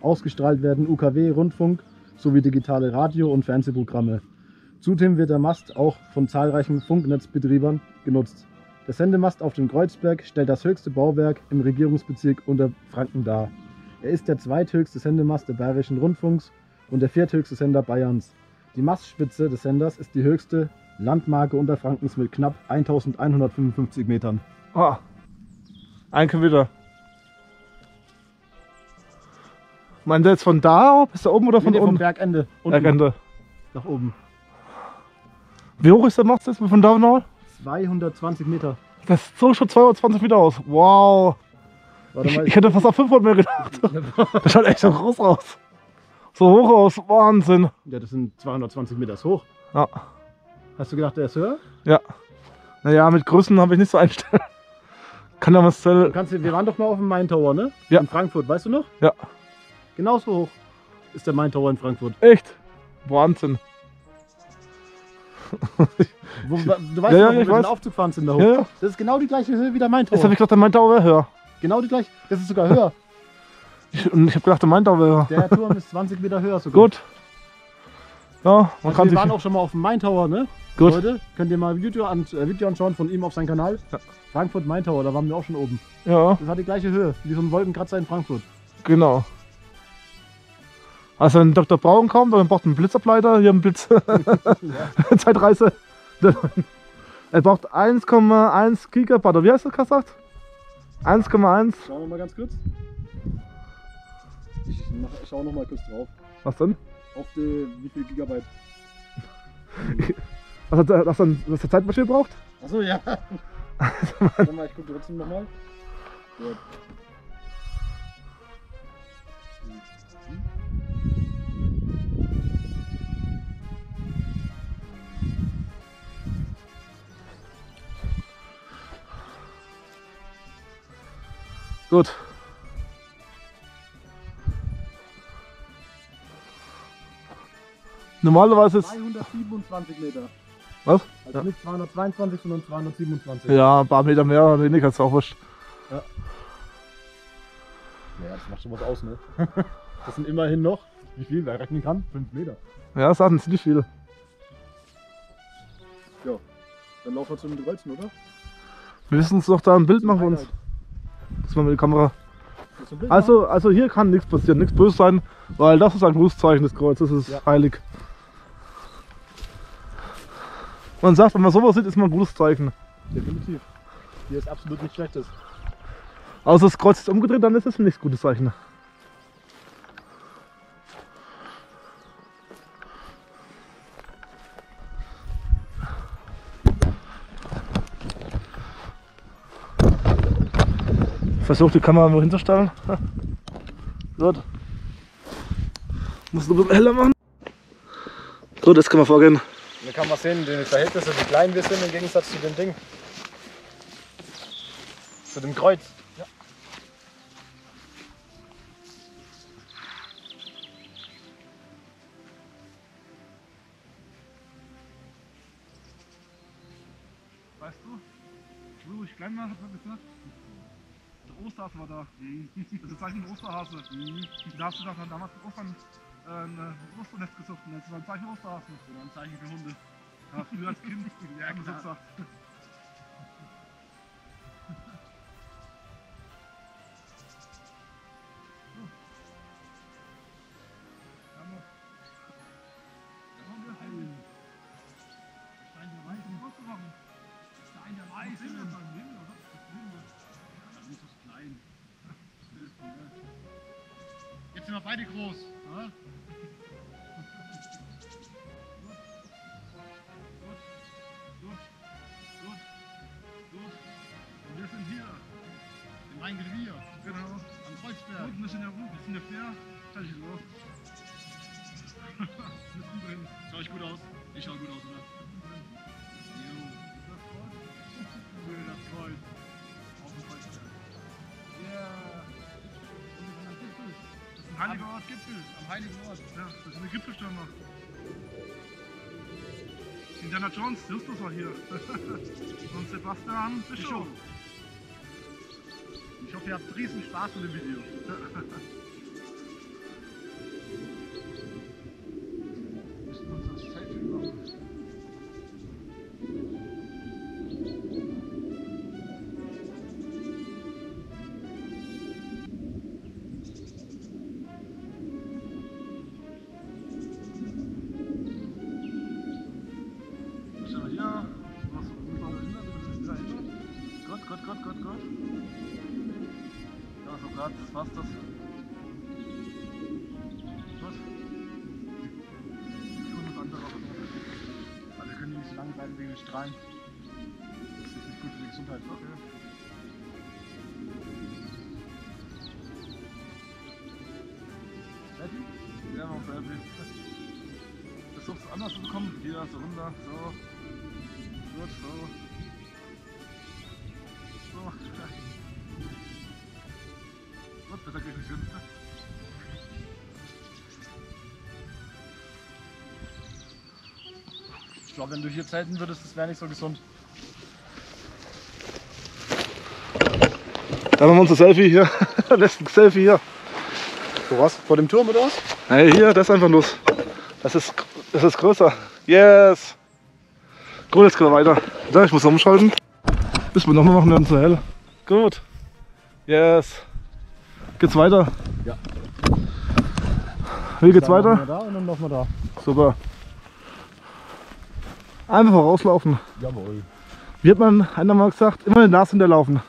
ausgestrahlt werden U K W, Rundfunk sowie digitale Radio- und Fernsehprogramme. Zudem wird der Mast auch von zahlreichen Funknetzbetreibern genutzt. Der Sendemast auf dem Kreuzberg stellt das höchste Bauwerk im Regierungsbezirk Unterfranken dar. Er ist der zweithöchste Sendemast der Bayerischen Rundfunks und der vierthöchste Sender Bayerns. Die Mastspitze des Senders ist die höchste Landmarke Unterfrankens mit knapp eintausendeinhundertfünfundfünfzig Metern. Oh, ein Kilometer. Meint ihr jetzt von da bis da oben oder von nee, oben? Vom Bergende. Unten. Bergende. Nach oben. Wie hoch ist der Mast jetzt von da noch? zweihundzwanzig Meter. Das ist so schon zweihundertzwanzig Meter aus. Wow. Warte mal, ich, ich hätte fast auf fünfhundert mehr gedacht. Das schaut echt so groß aus. So hoch aus, Wahnsinn! Ja, das sind zweihundertzwanzig Meter hoch. Ja. Hast du gedacht, der ist höher? Ja. Naja, mit Größen habe ich nicht so einstellen. Kann da was zählen. Wir waren doch mal auf dem Main Tower, ne? Ja. In Frankfurt, weißt du noch? Ja. Genauso hoch ist der Main Tower in Frankfurt. Echt? Wahnsinn. Wo, du weißt ja, noch, wo wir den Aufzug fahren sind da hoch. Ja. Das ist genau die gleiche Höhe wie der Main Tower. Jetzt habe ich gedacht, der Main Tower wäre höher. Genau die gleiche. Das ist sogar höher. Ich, und ich habe gedacht, der Main Tower wäre. Der Turm ist zwanzig Meter höher sogar. Gut. Ja, man also kann wir waren auch schon mal auf dem Main Tower, ne? Gut. Leute, könnt ihr mal Video, an, äh, Video anschauen von ihm auf seinem Kanal. Ja. Frankfurt Main Tower, da waren wir auch schon oben. Ja. Das hat die gleiche Höhe wie so ein Wolkenkratzer in Frankfurt. Genau. Also wenn Doktor Braun kommt, dann braucht einen Blitzableiter, hier einen Blitz. Zeitreise. Er braucht eins Komma eins Gigabyte, oder wie heißt das gesagt? eins Komma eins. Schauen wir mal ganz kurz. Ich mach, schau noch mal kurz drauf. Was denn? Auf die, wie viel Gigabyte. Was hat, was dann, was der Zeitmaschine braucht? Achso, ja. Also, warte mal, ich guck trotzdem noch mal. Gut. Gut. Normalerweise ist zweihundertsiebenundzwanzig Meter. Was? Also ja. Nicht zweihundertzweiundzwanzig, sondern zweihundertsiebenundzwanzig. Ja, ein paar Meter mehr oder weniger, ist auch wurscht. Ja. Naja, das macht schon was aus, ne? Das sind immerhin noch, wie viel wer rechnen kann? fünf Meter. Ja, das sind ziemlich viele. Ja, dann laufen wir zu den Kreuzchen, oder? Wir müssen uns doch da ein Bild machen von uns. Das war mit der Kamera. Also, also hier kann nichts passieren, nichts böse sein, weil das ist ein Grußzeichen des Kreuzes, das ist ja heilig. Man sagt, wenn man sowas sieht, ist man ein gutes Zeichen. Definitiv. Hier ist absolut nichts Schlechtes. Außer also das Kreuz ist umgedreht, dann ist es nichts gutes Zeichen. Versuch die Kamera mal hinzustellen. Gut. Muss es ein bisschen heller machen. Gut, jetzt können wir vorgehen. Hier kann man sehen, die Verhältnisse, wie klein wir sind im Gegensatz zu dem Ding. Zu dem Kreuz. Ja. Weißt du, wo ich klein war, hat man gesagt. Osterhasen war da. Das ist eigentlich ein Osterhase. Da hast du gedacht, damals haben wir Ostern, äh, ein Osternest gesucht. Das war ein Zeichen Osterhasen. Oder ein Zeichen für Hunde. Ja, früher als Kind. Ja, klar. wir beide groß. Ne? Gut, gut, gut, gut. Und wir sind hier in meinem Revier. Genau. Am Kreuzberg. Gut, wir sind ja gut. Wir sind ja fair. Stell dich los. Wir sind drin. Schau ich gut aus? Ich schau gut aus, oder? Jo. Das Kreuz. Auf dem Kreuzberg. Ja. Das ist ein heiliger Ort, Gipfel. Am heiligen Ort. Ja, das ist eine Gipfelstürmer. Indiana Jones, Justus war hier. Und Sebastian Bischof. Ich hoffe, ihr habt riesen Spaß mit dem Video. Was ist das? Was? Schon das andere. Also wir können nicht so lange bleiben wegen den Strahlen. Das ist nicht gut für die Gesundheit. Okay. Happy? Ja, wir sind happy. Versuchst du anders zu bekommen? Hier, so runter, so. Gut, so. So. Gut, besser geht nicht hin. Ich glaube, wenn du hier zelten würdest, das wäre nicht so gesund. Da machen wir uns ein Selfie hier. Lässt ein Selfie hier. Wo war's? Vor dem Turm oder was? Nein, hier, das ist einfach los. Das ist, das ist größer. Yes! Gut, jetzt können wir weiter. So, ich muss umschalten. Bis wir nochmal machen, dann ist es hell. Gut. Yes! Geht's weiter? Ja. Wie geht's weiter? Nochmal da und dann nochmal da. Super. Einfach rauslaufen. Jawohl. Wie hat man einer mal gesagt, immer die Nase hinterlaufen.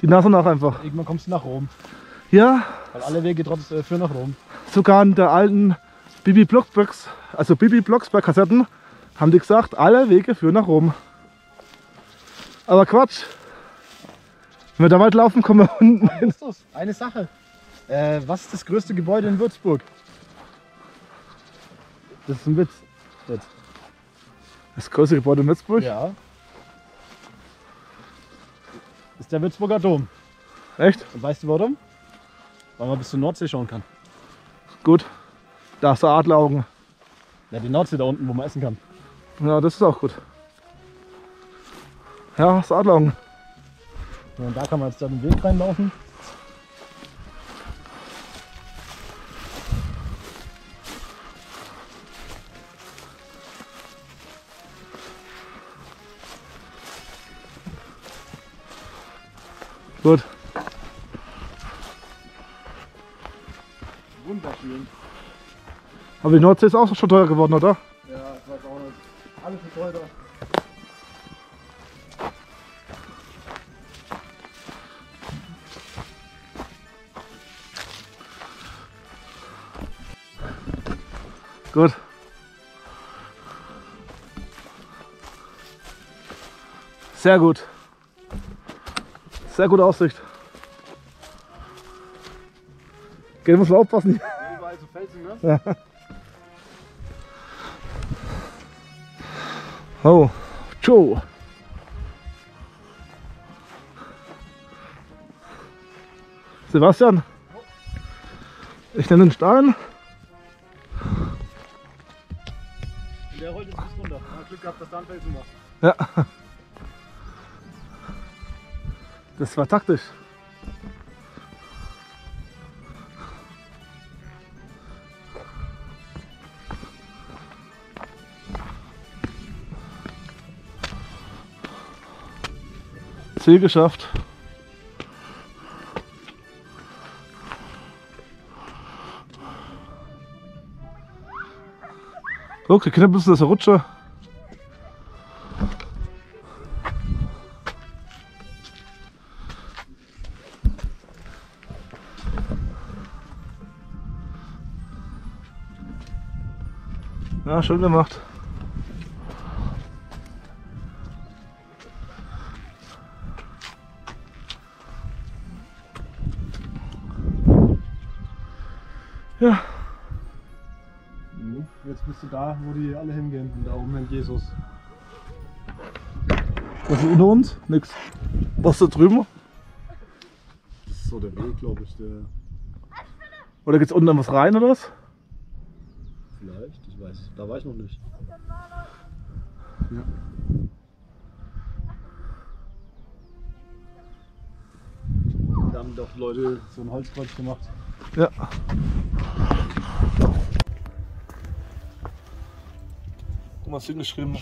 Die Nase nach einfach. Irgendwann kommst du nach Rom. Ja? Weil alle Wege trotzdem führen nach Rom. Sogar in der alten Bibi Blocksbergs, also Bibi Blocksberg Kassetten, haben die gesagt, alle Wege führen nach Rom. Aber Quatsch. Wenn wir da weit laufen, kommen wir unten hin. Eine Sache. Äh, was ist das größte Gebäude in Würzburg? Das ist ein Witz. Witz. Das größte Gebäude in Würzburg? Ja. Ist der Würzburger Dom. Echt? Und weißt du warum? Weil man bis zur Nordsee schauen kann. Gut. Da hast du Adleraugen. Ja, die Nordsee da unten, wo man essen kann. Ja, das ist auch gut. Ja, hast du Adleraugen. Und da kann man jetzt da den Weg reinlaufen. Gut. Wunderschön. Aber die Nordsee ist auch schon teuer geworden, oder? Ja, ich weiß auch nicht. Alles ist teurer. Gut. Sehr gut. Sehr gute Aussicht. Geh, muss man aufpassen. Ja, überall so Felsen, ne? Ja. Oh, Joe. Sebastian. Ich nehme den Stein. Der rollt jetzt bis runter. Man hat Glück gehabt, dass da ein Felsen war. Ja. Das war taktisch. Ziel geschafft. Guck, die Kinder müssen das Rutsche. Ja, schön gemacht. Ja. Jetzt bist du da, wo die alle hingehen. Und da oben hängt Jesus. Was ist unter uns? Nix. Was da drüben? Das ist so der Weg, glaube ich. Der oder geht's unten was rein oder was? Vielleicht, ich weiß. Da war ich noch nicht. Ja. Da haben doch Leute so ein Holzkreuz gemacht. Ja. Guck mal, was hingeschrieben.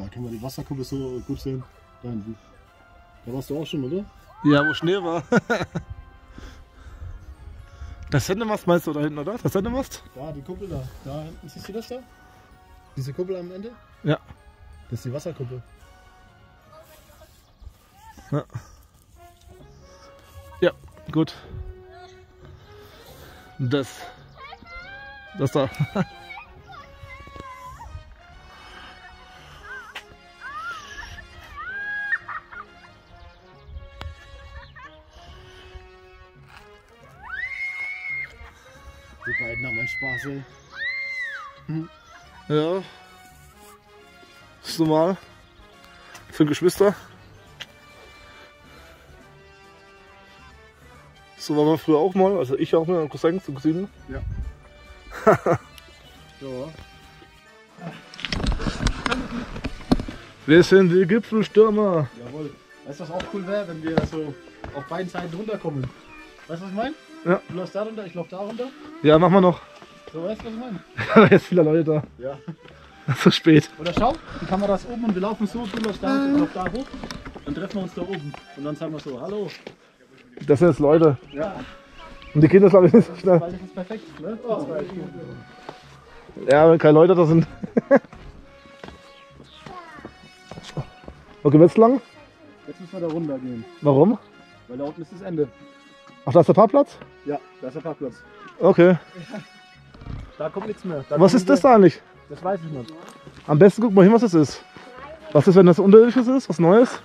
Da können wir die Wasserkuppe so gut sehen. Da hinten. Da warst du auch schon, oder? Ja, wo Schnee war. Das Sendemast meinst du da hinten, oder? Das Sendemast? Ja, die Kuppel da. Da hinten, siehst du das da? Diese Kuppel am Ende? Ja. Das ist die Wasserkuppel. Ja. Ja, gut. Das. Das da. Die beiden haben einen Spaß, ey. Hm. Ja. Ist normal. Für Geschwister. So waren wir früher auch mal, also ich auch mit meinem Cousin zu Cousinen. Ja. Ja. Wir sind die Gipfelstürmer. Jawohl. Weißt du, was auch cool wäre, wenn wir so auf beiden Seiten runterkommen? Weißt du, was ich meine? Ja. Du läufst da runter, ich lauf da runter. Ja, machen wir noch. So, weißt du, was ich meine? Ja, jetzt viele Leute da. Ja. So spät. Oder schau, die Kamera ist oben und wir laufen so, du läufst da runter, ich lauf da hoch. Dann treffen wir uns da oben. Und dann sagen wir so, hallo. Das sind jetzt Leute. Ja. Und die Kinder, glaube ich, nicht so schnell. Weil das ist perfekt, ne? Oh. Ja, wenn keine Leute da sind. Okay, wird's lang? Jetzt müssen wir da runter gehen. Warum? Weil da unten ist das Ende. Ach, da ist der Parkplatz? Ja, da ist der Parkplatz. Okay. Da kommt nichts mehr. Da was ist das da eigentlich? Das weiß ich nicht. Am besten guck mal hin, was das ist. Was ist, wenn das Unterirdisches ist? Was Neues?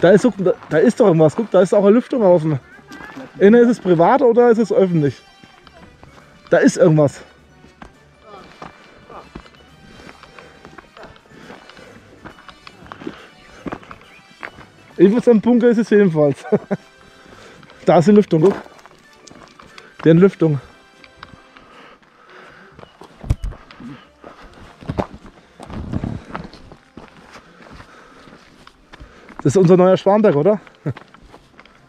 Da ist, da ist doch irgendwas. Guck, da ist auch eine Lüftung außen. Innen ist es privat oder ist es öffentlich? Da ist irgendwas. Irgendwas am Bunker ist es jedenfalls. Da ist die Lüftung, guck. Deren Lüftung. Das ist unser neuer Schwanberg, oder?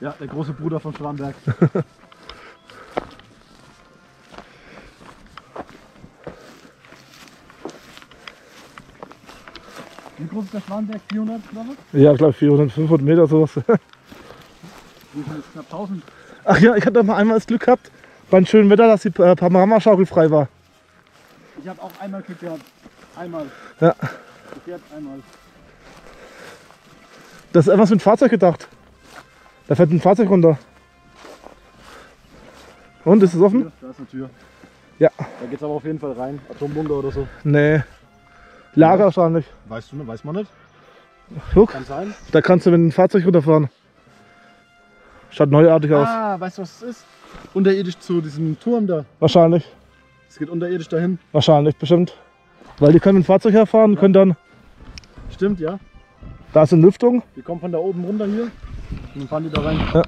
Ja, der große Bruder von Schwanberg. Wie groß ist der Schwanberg? vierhundert, glaube ich? Ja, ich glaube vierhundert, fünfhundert Meter, sowas. Knapp tausend. Ach ja, ich hatte mal einmal das Glück gehabt, beim schönen Wetter, dass die Panoramaschaukel frei war. Ich habe auch einmal Glück gehabt. Einmal. Ja. Ich hab einmal. Das ist etwas mit dem Fahrzeug gedacht. Da fährt ein Fahrzeug runter. Und, ist es offen? Da ist eine Tür. Ja. Da geht's aber auf jeden Fall rein. Atombunker oder so. Nee. Lager wahrscheinlich. Weißt du, weiß man nicht. Guck, kann sein. Da kannst du mit dem Fahrzeug runterfahren. Schaut neuartig aus. Ah, weißt du, was es ist? Unterirdisch zu diesem Turm da. Wahrscheinlich. Es geht unterirdisch dahin. Wahrscheinlich, bestimmt. Weil die können mit dem Fahrzeug herfahren und ja. Können dann... Stimmt, ja. Da ist eine Lüftung. Die kommen von da oben runter hier. Und dann fahren die da rein. Ja.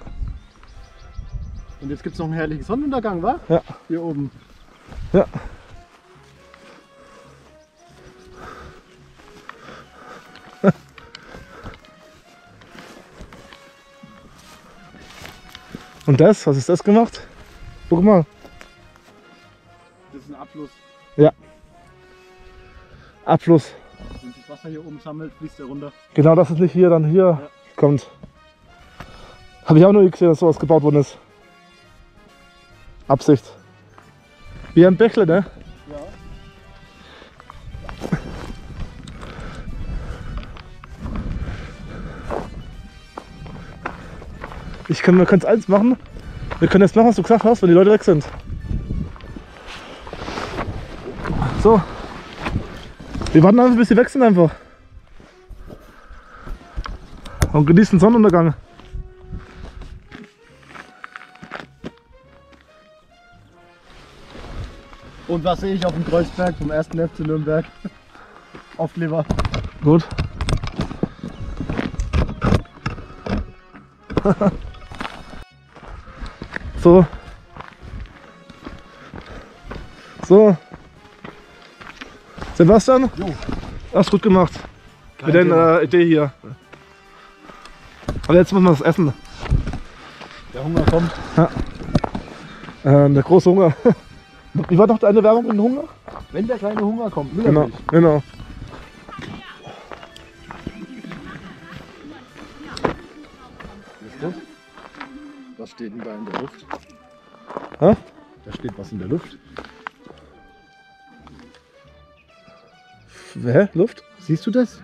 Und jetzt gibt es noch einen herrlichen Sonnenuntergang, wa? Ja. Hier oben. Ja. Und das? Was ist das gemacht? Guck mal. Das ist ein Abfluss. Ja. Abfluss. Wenn sich Wasser hier oben sammelt, fließt der runter. Genau, dass es nicht hier dann hier ja. Kommt. Habe ich auch noch nie gesehen, dass sowas gebaut worden ist. Absicht. Wie ein Bächle, ne? Ja. Ich kann, wir können es eins machen. Wir können jetzt machen, was du gesagt hast, wenn die Leute weg sind. So. Wir warten einfach, bis sie weg sind einfach. Und genießen den Sonnenuntergang. Und was sehe ich auf dem Kreuzberg vom ersten F C Nürnberg? Aufkleber. Gut. So. So. Sebastian? Jo. Hast gut gemacht. Kein mit deiner äh, Idee hier. Aber jetzt müssen wir was essen. Der Hunger kommt. Ja. Äh, der große Hunger. Wie war doch eine Werbung mit dem Hunger? Wenn der kleine Hunger kommt, will er genau, nicht. Genau. Was ist das? Was steht denn da in der Luft? Hä? Da steht was in der Luft. Hä? Luft? Siehst du das?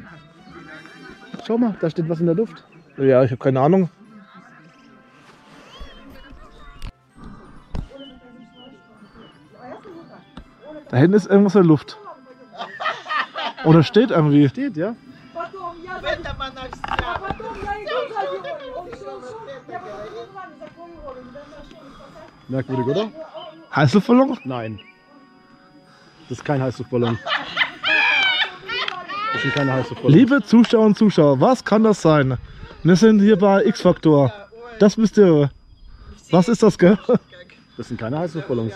Schau mal, da steht was in der Luft. Ja, ich habe keine Ahnung. Da hinten ist irgendwas in der Luft. Oder steht irgendwie. Steht, ja. Merkwürdig, oder? Heißluftballon? Nein. Das ist kein Heißluftballon. Das sind keine Heißluftballons. Liebe Zuschauer und Zuschauer, was kann das sein? Wir sind hier bei X-Faktor. Das müsst ihr... Was ist das, gell? Das sind keine Heißluftballons.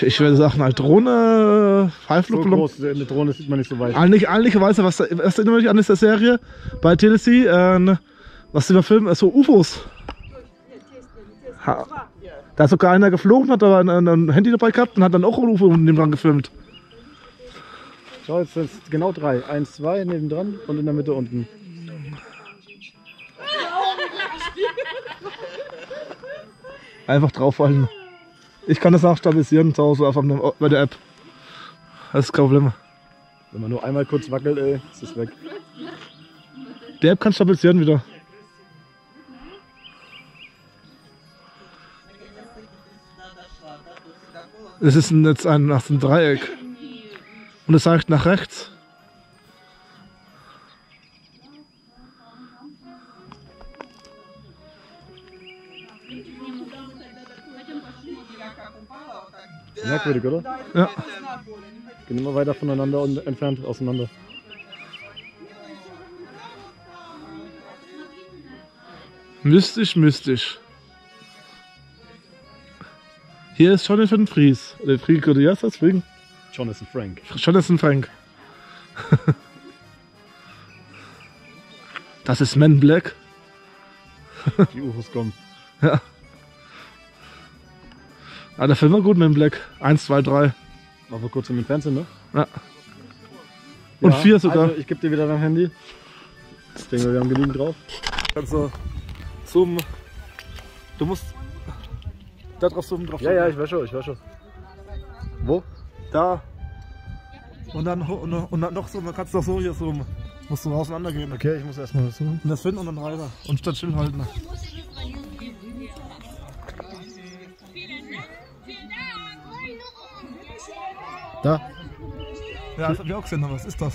Ich würde sagen, eine Drohne, Heißluftballon. So groß, eine Drohne sieht man nicht so weit. Eigentlich, eigentlich weiß er, was da ist an der Serie bei Tennessee, äh, was sie da filmen, so U F Os. Ha. Da hat sogar einer geflogen, hat aber ein, ein Handy dabei gehabt und hat dann auch ein U F O nebenan gefilmt. Schau, jetzt sind es genau drei. Eins, zwei nebendran und in der Mitte unten. Einfach draufhalten. Ich kann das auch stabilisieren zu Hause auf einem, bei der App. Das ist kein Problem. Wenn man nur einmal kurz wackelt, ey, ist es weg. Die App kann stabilisieren wieder. Es ist jetzt ein, nach einem Dreieck. Und es zeigt nach rechts. Merkwürdig, oder? Ja. Gehen immer weiter voneinander und entfernt auseinander. Mystisch, mystisch. Hier ist Jonathan Fries. Oder Fries, oder wie heißt das? Fries? Jonathan Frank. Jonathan Frank. Das ist Man Black. Die U F Os kommen. Ja. Ah, der Film war gut mit dem Black. Eins, zwei, drei. War vor kurzem im Fernsehen, ne? Ja. Und ja, vier sogar. Also ich gebe dir wieder dein Handy. Ich denke, wir haben genügend drauf. Also zum... Du musst... Da drauf zoomen, drauf. Ja, ja, ich weiß schon, ich weiß schon. Wo? Da. Und dann, und, und dann noch so, dann kannst du doch so hier zoomen. Musst du auseinander gehen. Okay, ich muss erstmal zoomen. Und das finden und dann reiter. Und statt still halten. Da? Ja, das haben wir auch gesehen, aber was ist das?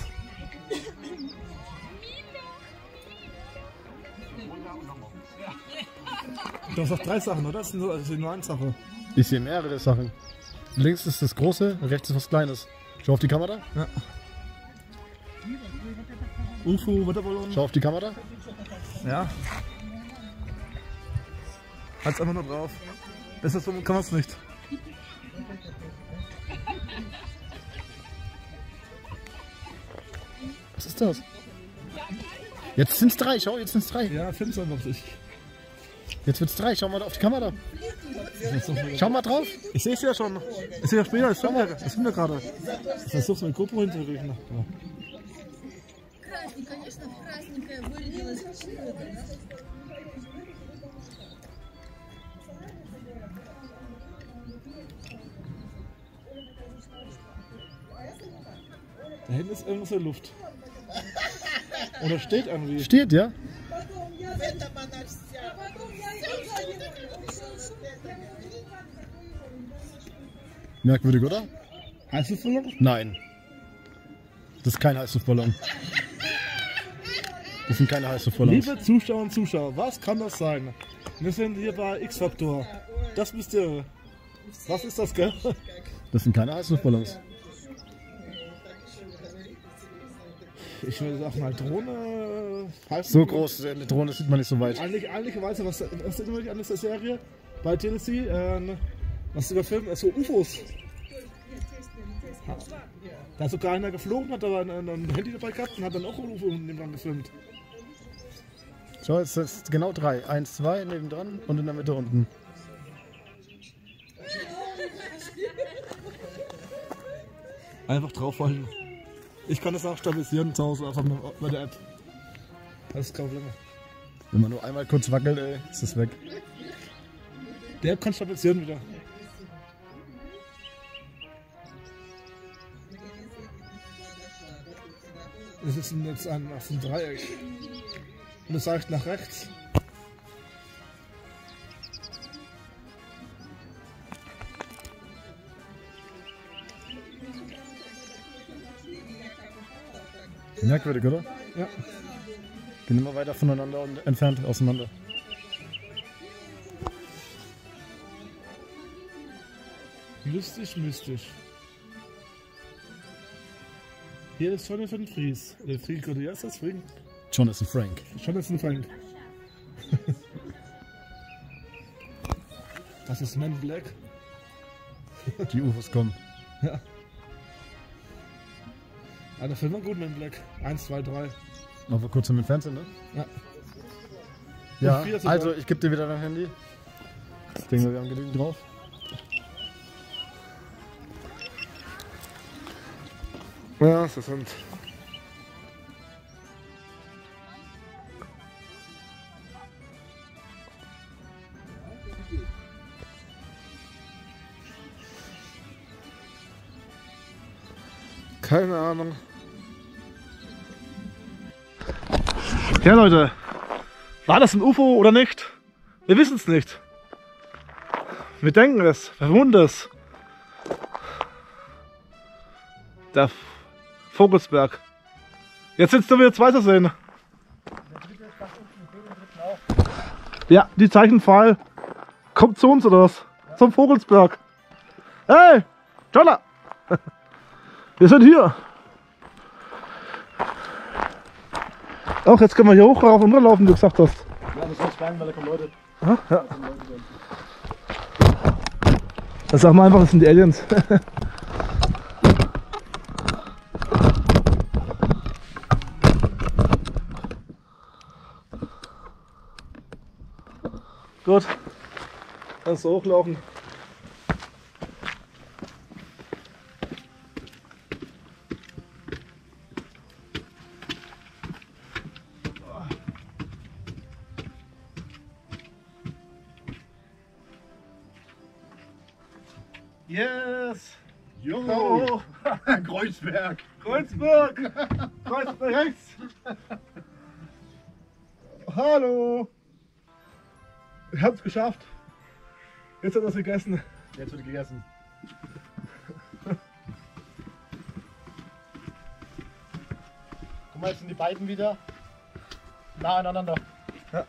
Du hast doch drei Sachen, oder? Das ist nur, das ist nur eine Sache. Ich sehe mehrere Sachen. Links ist das Große und rechts ist was Kleines. Schau auf die Kamera. Ja. U F O, Wetterballon. Schau auf die Kamera. Ja. Halt's einfach nur drauf. Besser so kann man es nicht. Was ist das? Jetzt sind's drei, schau, jetzt sind's drei. Ja, find's einfach nicht. Jetzt wird's drei, schau mal auf die Kamera. Schau mal drauf. Ich seh's ja schon. Ich seh's ja später, das sind wir gerade. Ich versuch's mit GoPro hinzuriechen. Da hinten ist irgendwas in der Luft. Oder steht irgendwie. Steht, ja. Merkwürdig, oder? Heißluftballon? Nein. Das ist kein Heißluftballon. Das sind keine Heißluftballons. Liebe Zuschauer und Zuschauer, was kann das sein? Wir sind hier bei X-Faktor. Das müsst ihr... Was ist das, gell? Das sind keine Heißluftballons. Ich will sagen, mal Drohne... So groß, eine Drohne sieht man nicht so weit. Eigentlich, eigentlich weiß ich, was das ist immer an dieser Serie bei Tennessee. Ähm, was sie überfilmen, ist so U F Os. Da sogar einer geflogen hat, aber ein, ein Handy dabei gehabt und hat dann auch ein U F O nebenan gefilmt. So, jetzt ist genau drei. Eins, zwei nebendran und in der Mitte unten. Einfach draufhalten. Ich kann das auch stabilisieren zu Hause, einfach bei der App. Das ist kein Problem. Wenn man nur einmal kurz wackelt, ey, ist das weg. Die App kann stabilisieren wieder. Wir sitzen jetzt an einem Dreieck. Und es reicht nach rechts. Merkwürdig, oder? Ja. Gehen immer weiter voneinander und entfernt auseinander. Mystisch, mystisch. Hier ist Jonathan Fries. Äh, Fries, oder wie heißt das? Fries? Jonathan Frank. Jonathan Frank. Das ist Man Black. Die U F Os kommen. Ja. Ah, da filmen wir gut mit dem Black. Eins, zwei, drei. Noch vor kurzem im Fernsehen, ne? Ja. Ja, also ich gebe dir wieder dein Handy. Das Ding, wir haben genügend drauf. Ja, das sind... Keine Ahnung. Ja, Leute, war das ein U F O oder nicht? Wir wissen es nicht. Wir denken es, vermuten es. Der Vogelsberg. Jetzt sind wir wieder weiter sehen. Ja, die Zeichenfall. Kommt zu uns oder was? Ja. Zum Vogelsberg. Hey, Jolla! Wir sind hier. Auch jetzt können wir hier hoch rauf und runterlaufen, wie du gesagt hast. Ja, das ist klein, weil da kommen Leute. Ja, ja. Das sagen wir einfach, das sind die Aliens. Gut. Kannst du hochlaufen. Yes! Jo! Kreuzberg! Kreuzberg! Kreuzberg rechts! Hallo! Ich hab's geschafft! Jetzt hat er's gegessen! Jetzt wird gegessen! Guck mal, jetzt sind die beiden wieder nah aneinander! Ja.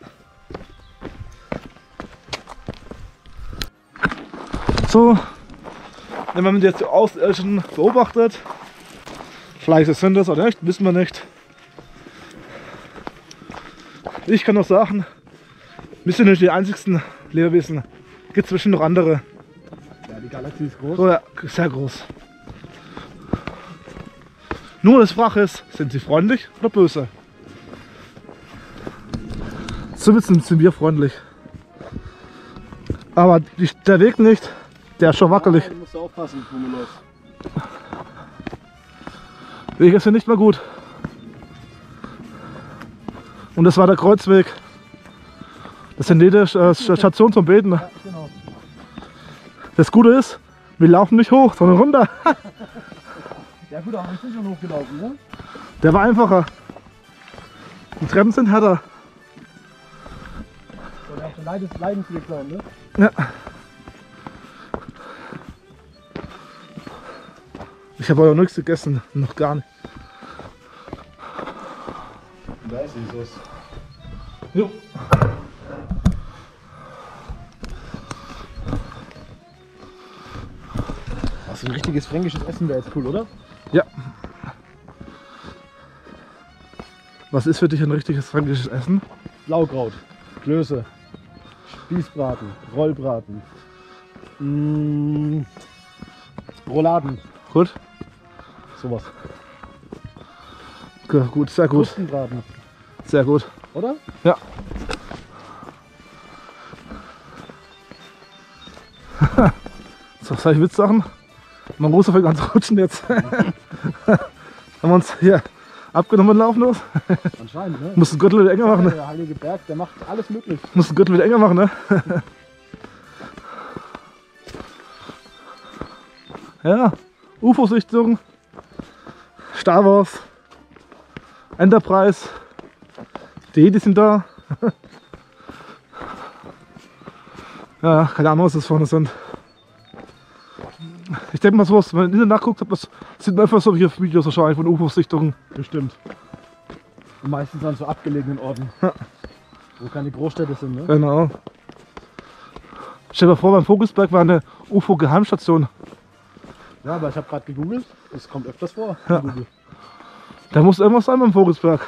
So! Wenn man jetzt die Außerirdischen beobachtet, vielleicht sind das oder nicht, wissen wir nicht. Ich kann noch sagen, wir sind nicht die einzigsten Lebewesen. Gibt es bestimmt noch andere. Ja, die Galaxie ist groß. Oder sehr groß. Nur das Frage ist, sind sie freundlich oder böse? Zumindest sind, sind wir freundlich. Aber die, der Weg nicht. Der ist schon wackelig. Ja, du musst aufpassen, wo man läuft. Weg ist hier nicht mehr gut. Und das war der Kreuzweg. Das sind jede äh, Station zum Beten. Ja, genau. Das Gute ist, wir laufen nicht hoch, sondern runter. Ja gut, aber ich bin schon hochgelaufen, ne? Der war einfacher. Die Treppen sind härter. So, der hat schon leides Leiden viel geklaut, ne? Ja. Ich habe auch nichts gegessen, noch gar nicht. Da ist es. Jo. Also ein richtiges fränkisches Essen wäre jetzt cool, oder? Ja. Was ist für dich ein richtiges fränkisches Essen? Blaukraut, Klöße, Spießbraten, Rollbraten, mmh, Rouladen. Gut. Sowas. Ja, gut, sehr gut. Krustenbraten. Sehr gut. Oder? Ja. So, soll ich Witz sagen? Mein Großer fängt an zu rutschen jetzt. Haben wir uns hier abgenommen laufen los? Anscheinend, ne? Muss den Gürtel wieder enger machen. Der heilige Berg, der macht alles möglich. Muss den Gürtel wieder enger machen, ne? Ja, U F O-Sichtung, Star Wars, Enterprise, die Jedi sind da. Ja, keine Ahnung, was das vorne sind. Ich denke mal sowas, wenn man hinterher nachguckt, das sieht man einfach so hier auf Videos wahrscheinlich von U F O-Sichtungen. Bestimmt. Und meistens an so abgelegenen Orten, ja, wo keine Großstädte sind, ne? Genau. Stell dir mal vor, beim Vogelsberg war eine U F O-Geheimstation. Ja, aber ich habe gerade gegoogelt, es kommt öfters vor. Ja. Da muss irgendwas sein beim Vogelsberg.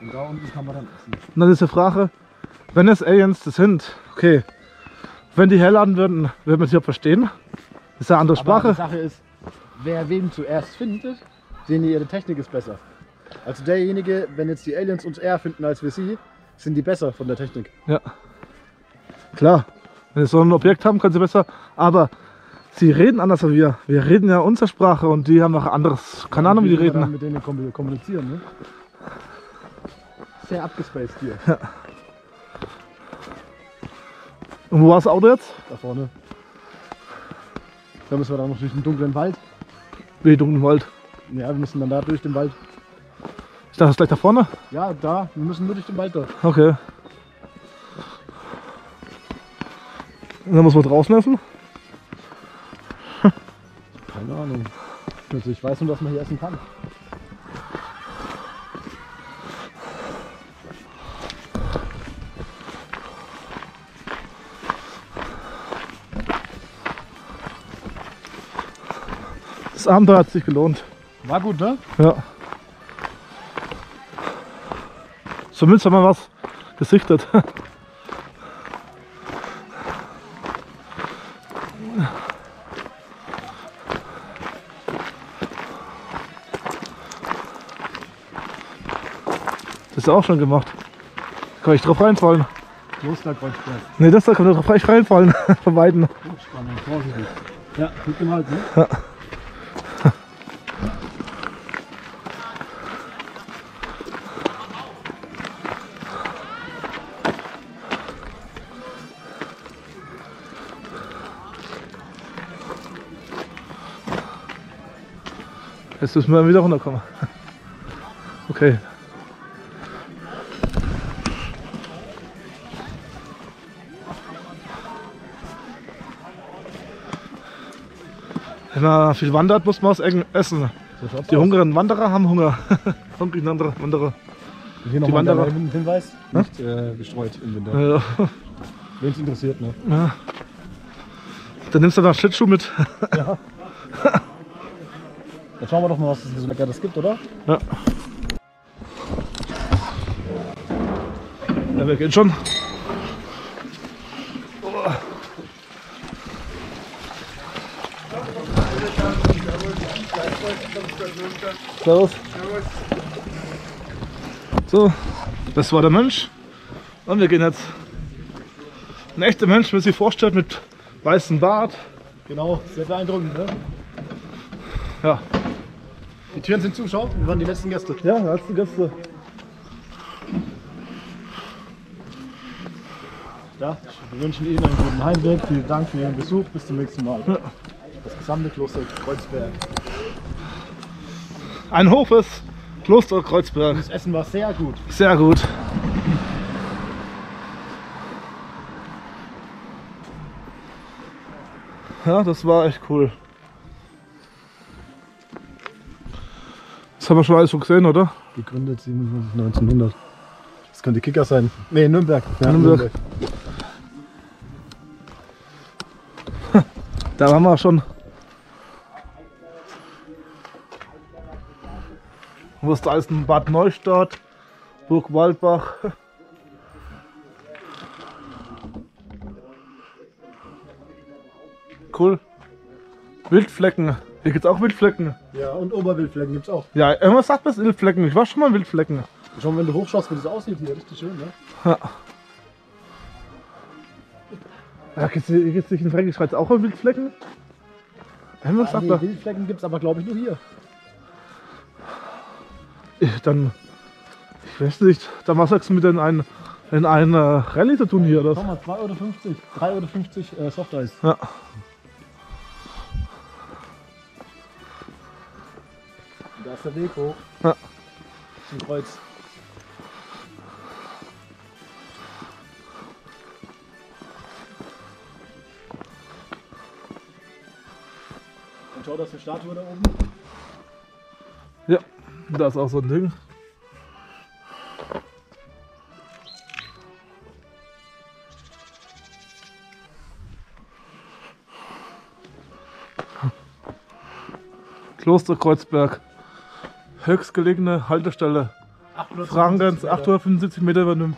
Und da unten kann man dann essen. Und dann ist die Frage, wenn es Aliens das sind, okay, wenn die herladen würden, würde man sich auch verstehen. Das ist ja eine andere Sprache. Aber die Sache ist, wer wen zuerst findet, sehen die, ihre Technik ist besser. Also derjenige, wenn jetzt die Aliens uns eher finden als wir sie, sind die besser von der Technik. Ja, klar. Wenn sie so ein Objekt haben, können sie besser, aber sie reden anders als wir. Wir reden ja unsere Sprache und die haben noch anderes. Keine Ahnung, wie die reden. Wir mit denen kommunizieren, ne? Sehr abgespaced hier. Ja. Und wo war das Auto jetzt? Da vorne. Da müssen wir dann noch durch den dunklen Wald. Wie dunklen Wald? Ja, wir müssen dann da durch den Wald. Ich dachte, das ist gleich da vorne? Ja, da. Wir müssen nur durch den Wald da. Okay. Und dann muss man draußen essen? Keine Ahnung. Also ich weiß nur, dass man hier essen kann. Das Abenteuer hat sich gelohnt. War gut, ne? Ja. Zumindest haben wir was gesichtet. Das ist auch schon gemacht. Kann ich drauf reinfallen? Kloster Kreuzberg. Ne, das da kann man drauf reinfallen. Von Weitem. Spannend, vorsichtig. Ja, gut gemalt, ne? Ja. Jetzt müssen wir wieder runterkommen. Okay. Wenn man viel wandert, muss man was essen. Die hungrigen Wanderer haben Hunger. Hungrigen Wanderer. Hier noch die Wanderer. Ein Hinweis, nicht äh, gestreut im Winter. Ja. Wen es interessiert, ne? Ja. Dann nimmst du da Schlittschuh mit. Ja. Dann schauen wir doch mal, was es so Leckeres gibt, oder? Ja. Ja, wir gehen schon. Oh. Servus. So, das war der Mensch. Und wir gehen jetzt. Ein echter Mensch, wie sich vorstellt, mit weißem Bart. Genau, sehr beeindruckend, ne? Ja. Die Türen sind zugeschaut, wir waren die letzten Gäste. Ja, die letzten Gäste. Ja, wir wünschen Ihnen einen guten Heimweg. Vielen Dank für Ihren Besuch. Bis zum nächsten Mal. Das gesamte Kloster Kreuzberg. Ein hohes Kloster Kreuzberg. Das Essen war sehr gut. Sehr gut. Ja, das war echt cool. Das haben wir schon alles so gesehen, oder? Gegründet neunzehnhundert. Das könnte Kicker sein. Nee, Nürnberg. Ja, Nürnberg. Nürnberg. Da waren wir schon. Wo ist da alles in Bad Neustadt, Burg Waldbach. Cool. Wildflecken. Hier gibt es auch Wildflecken. Ja, und Oberwildflecken gibt es auch. Ja, irgendwas sagt man Wildflecken. Ich war schon mal in Wildflecken. Schon wenn du hochschaust, wie das aussieht hier. Richtig schön, ne? Ja. Ja, gibt es nicht in Fränkische Schweiz auch Wildflecken? Irgendwas sagt man. Wildflecken gibt es aber, glaube ich, nur hier. Ich, dann, ich weiß nicht, dann was sagst du mit in einen in ein, äh, Rallye zu tun hier, oder? Komm mal, zwei Euro fünfzig, drei Euro fünfzig äh, Softeis. Ja. Und da ist der Weg hoch. Ja. Zum Kreuz. Und schau, da ist eine Statue da oben. Ja, da ist auch so ein Ding. Kloster Kreuzberg. Höchstgelegene Haltestelle Frankens, achthundertfünfundsiebzig Meter über, dem,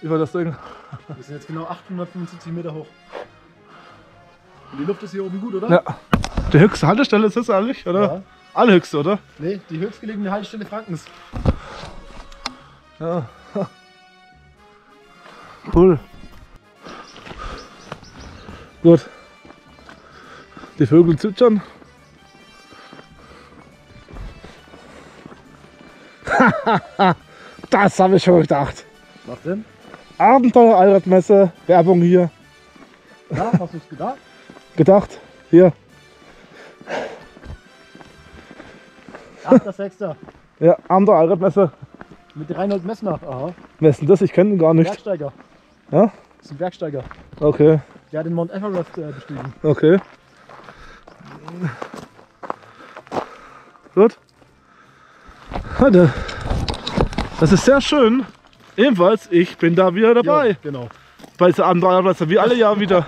über das Ding. Wir sind jetzt genau achthundertfünfundsiebzig Meter hoch. Und die Luft ist hier oben gut, oder? Ja. Die höchste Haltestelle ist das eigentlich, oder? Ja. Allerhöchste, oder? Ne, die höchstgelegene Haltestelle Frankens. Ja. Cool. Gut. Die Vögel zwitschern. Das habe ich schon gedacht. Was denn? Abenteuer Allradmesse, Werbung hier. Ja, hast du es gedacht? Gedacht, hier. achter sechster Ja, Abenteuer Allradmesse. Mit Reinhold Messner, aha. Wer ist denn das? Ich kenne ihn gar nicht. Bergsteiger. Ja? Das ist ein Bergsteiger. Okay. Der hat den Mount Everest äh, bestiegen. Okay. Gut. Das ist sehr schön. Ebenfalls, ich bin da wieder dabei. Jo, genau. Bei dieser Abenteuermesse, wie alle Jahre wieder.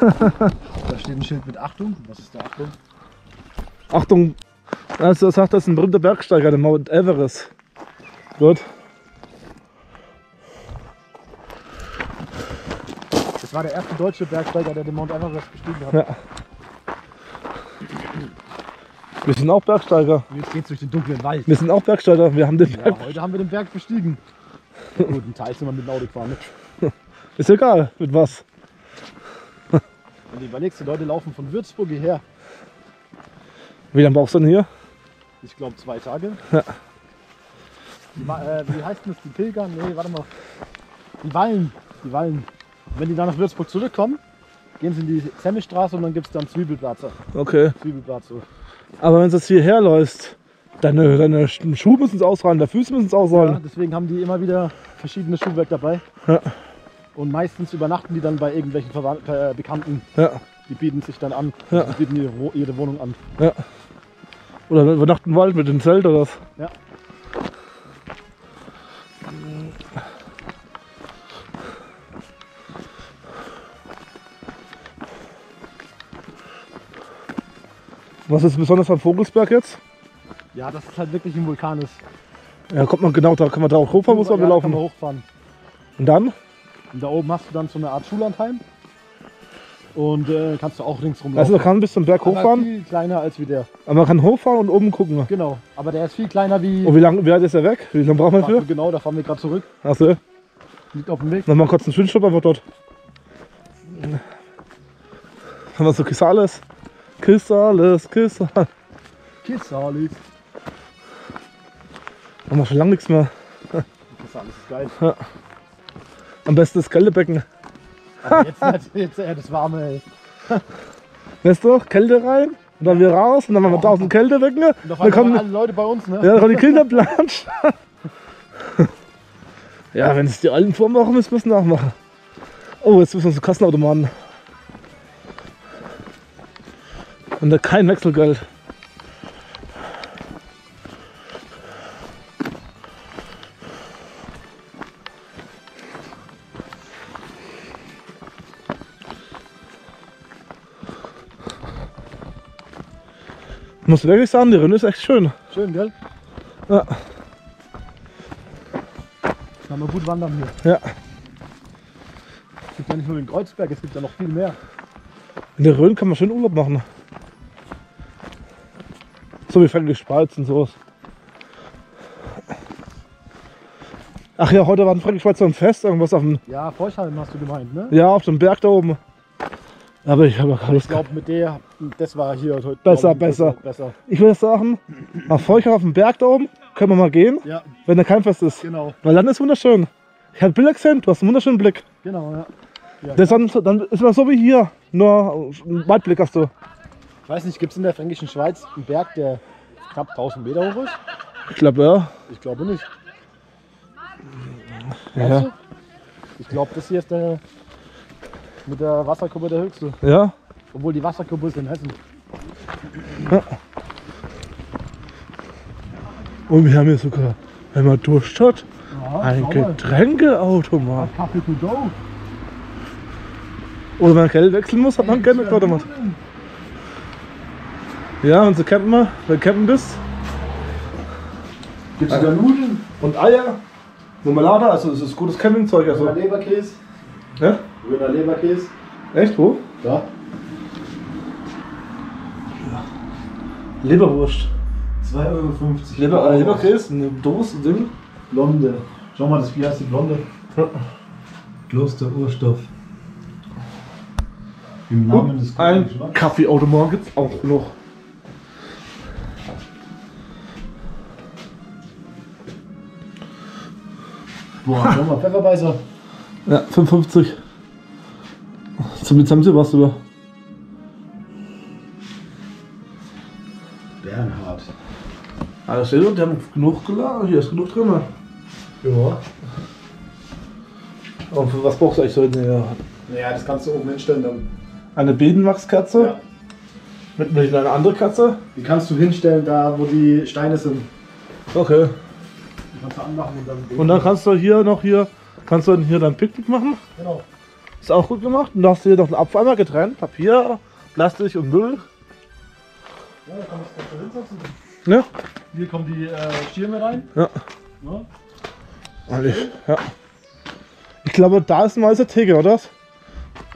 Da steht ein Schild mit Achtung. Was ist da Achtung? Achtung. Also das sagt, das ist ein berühmter Bergsteiger, der Mount Everest. Gut. Das war der erste deutsche Bergsteiger, der den Mount Everest bestiegen hat. Ja. Wir sind auch Bergsteiger. Jetzt geht's durch den dunklen Wald. Wir sind auch Bergsteiger. Wir haben den Berg. Ja, heute haben wir den Berg bestiegen. Ja, gut, ein Teil sind wir mit dem Auto gefahren. Ne? Ist egal, mit was. Und überlegst du, Leute laufen von Würzburg hierher. Wie lange brauchst du denn hier? Ich glaube zwei Tage. Ja. Die, äh, wie heißt denn das? Die Pilger? Nee, warte mal. Die Wallen. Die Wallen. Wenn die dann nach Würzburg zurückkommen, gehen sie in die Semmelstraße und dann gibt es dann Zwiebelplatze. Okay. Zwiebelplatze. Aber wenn du jetzt hierher läufst, deine, deine Schuhe müssen es ausrollen, deine Füße müssen es ausrollen. Ja, deswegen haben die immer wieder verschiedene Schuhwerk dabei. Ja. Und meistens übernachten die dann bei irgendwelchen Verwand äh, Bekannten. Ja. Die bieten sich dann an, ja. Die bieten ihre, ihre Wohnung an. Ja. Oder übernachten im Wald mit dem Zelt oder was? Ja. Was ist besonders am Vogelsberg jetzt? Ja, dass es halt wirklich ein Vulkan ist. Ja, kommt man genau, da kann man da auch hochfahren, muss man ja, laufen. Kann man hochfahren. Und dann? Und da oben hast du dann so eine Art Schullandheim. Und äh, kannst du auch ringsrum laufen. Also man kann bis zum Berg aber hochfahren? Viel kleiner als wie der. Aber man kann hochfahren und oben gucken. Genau, aber der ist viel kleiner wie... Und wie lange wie weit ist der weg? Wie lange brauchen wir dafür? Genau, da fahren wir gerade zurück. Achso. Liegt auf dem Weg. Dann machen wir kurz einen Schwimmstopp einfach dort. Haben wir so Kisales? Kiss alles, kiss alles. Hier ist Saarlig. Haben wir schon lange nichts mehr. Das alles ist geil. Ja. Am besten das Kältebecken. Aber jetzt nicht, jetzt eher das Warme, ey. Weißt du, Kälte rein, und dann wieder raus, und dann machen wir tausend oh. Kältebecken. Und dann kommen, kommen alle Leute bei uns, ne? Ja, dann kommen die Kinder planschen. Ja, wenn es die alten vormachen, müssen wir es nachmachen. Oh, jetzt müssen wir zum Kassenautomaten. Und da kein Wechselgeld. Ich muss wirklich sagen, die Rhön ist echt schön. Schön, gell? Ja. Kann man gut wandern hier. Ja. Es gibt ja nicht nur den Kreuzberg, es gibt ja noch viel mehr. In der Rhön kann man schön Urlaub machen. So wie Fränkische Schweiz und sowas. Ach ja, heute war ein Fränkische Schweiz so ein Fest, irgendwas auf dem... Ja, Forschheim hast du gemeint, ne? Ja, auf dem Berg da oben. Aber ich habe gar nicht... Ich glaube, mit der, das war hier heute... Besser, besser. besser. Ich würde sagen, nach Forschheim auf dem Berg da oben. Können wir mal gehen, ja, wenn da kein Fest ist. Genau. Weil dann ist es wunderschön. Ich habe Bilder gesehen, du hast einen wunderschönen Blick. Genau, ja. ja das dann, dann ist man so wie hier, nur einen Weitblick hast du. Ich weiß nicht, gibt es in der Fränkischen Schweiz einen Berg, der knapp tausend Meter hoch ist? Ich glaube, ja. Ich glaube nicht. Ja. Du? Ich glaube, das hier ist der, mit der Wasserkuppe der höchste. Ja. Obwohl die Wasserkuppe ist in Hessen. Ja. Und wir haben hier sogar, wenn man Durst hat, ja, ein Getränkeautomat. Ein Kaffee to go. Oder wenn man Geld wechseln muss, hat man einen Getränkeautomat. Ja, und so campen wir, wenn du campen bist. Gibt es sogar Nudeln und Eier, Marmelade, also es ist gutes Campingzeug. Also. Röner Leberkäse. Ja? Röner Leberkäse. Echt, wo? Da. Ja. Leberwurst. zwei Euro fünfzig. Leber, äh, Leberkäse, eine Dose, Ding. Blonde. Schau mal, das Bier heißt die Blonde. Kloster Urstoff. Im Namen des ein Kaffeeautomat gibt es auch noch. Boah, schau mal, Pfefferbeißer. Ja, fünf fünfzig. Zum Dezember warst du da. Bernhard. Also seht ihr, die haben genug geladen, hier ist genug drin. Ja. Und für was brauchst du eigentlich so in der... Naja, das kannst du oben hinstellen dann. Eine Bedenwachskerze? Ja. Mit, mit einer anderen Kerze? Die kannst du hinstellen, da wo die Steine sind. Okay. Die kannst du anmachen und dann... Und dann kannst du hier noch hier... Kannst du dann hier dein Picknick machen? Genau. Ist auch gut gemacht. Und da hast du hier noch einen Abfalleimer getrennt. Papier, Plastik und Müll. Ja, da kannst du das hinsetzen. Ja. Hier kommen die äh, Schirme rein. Ja. Ja. Okay. Ja. Ich glaube, da ist ein weißer Tegel, oder?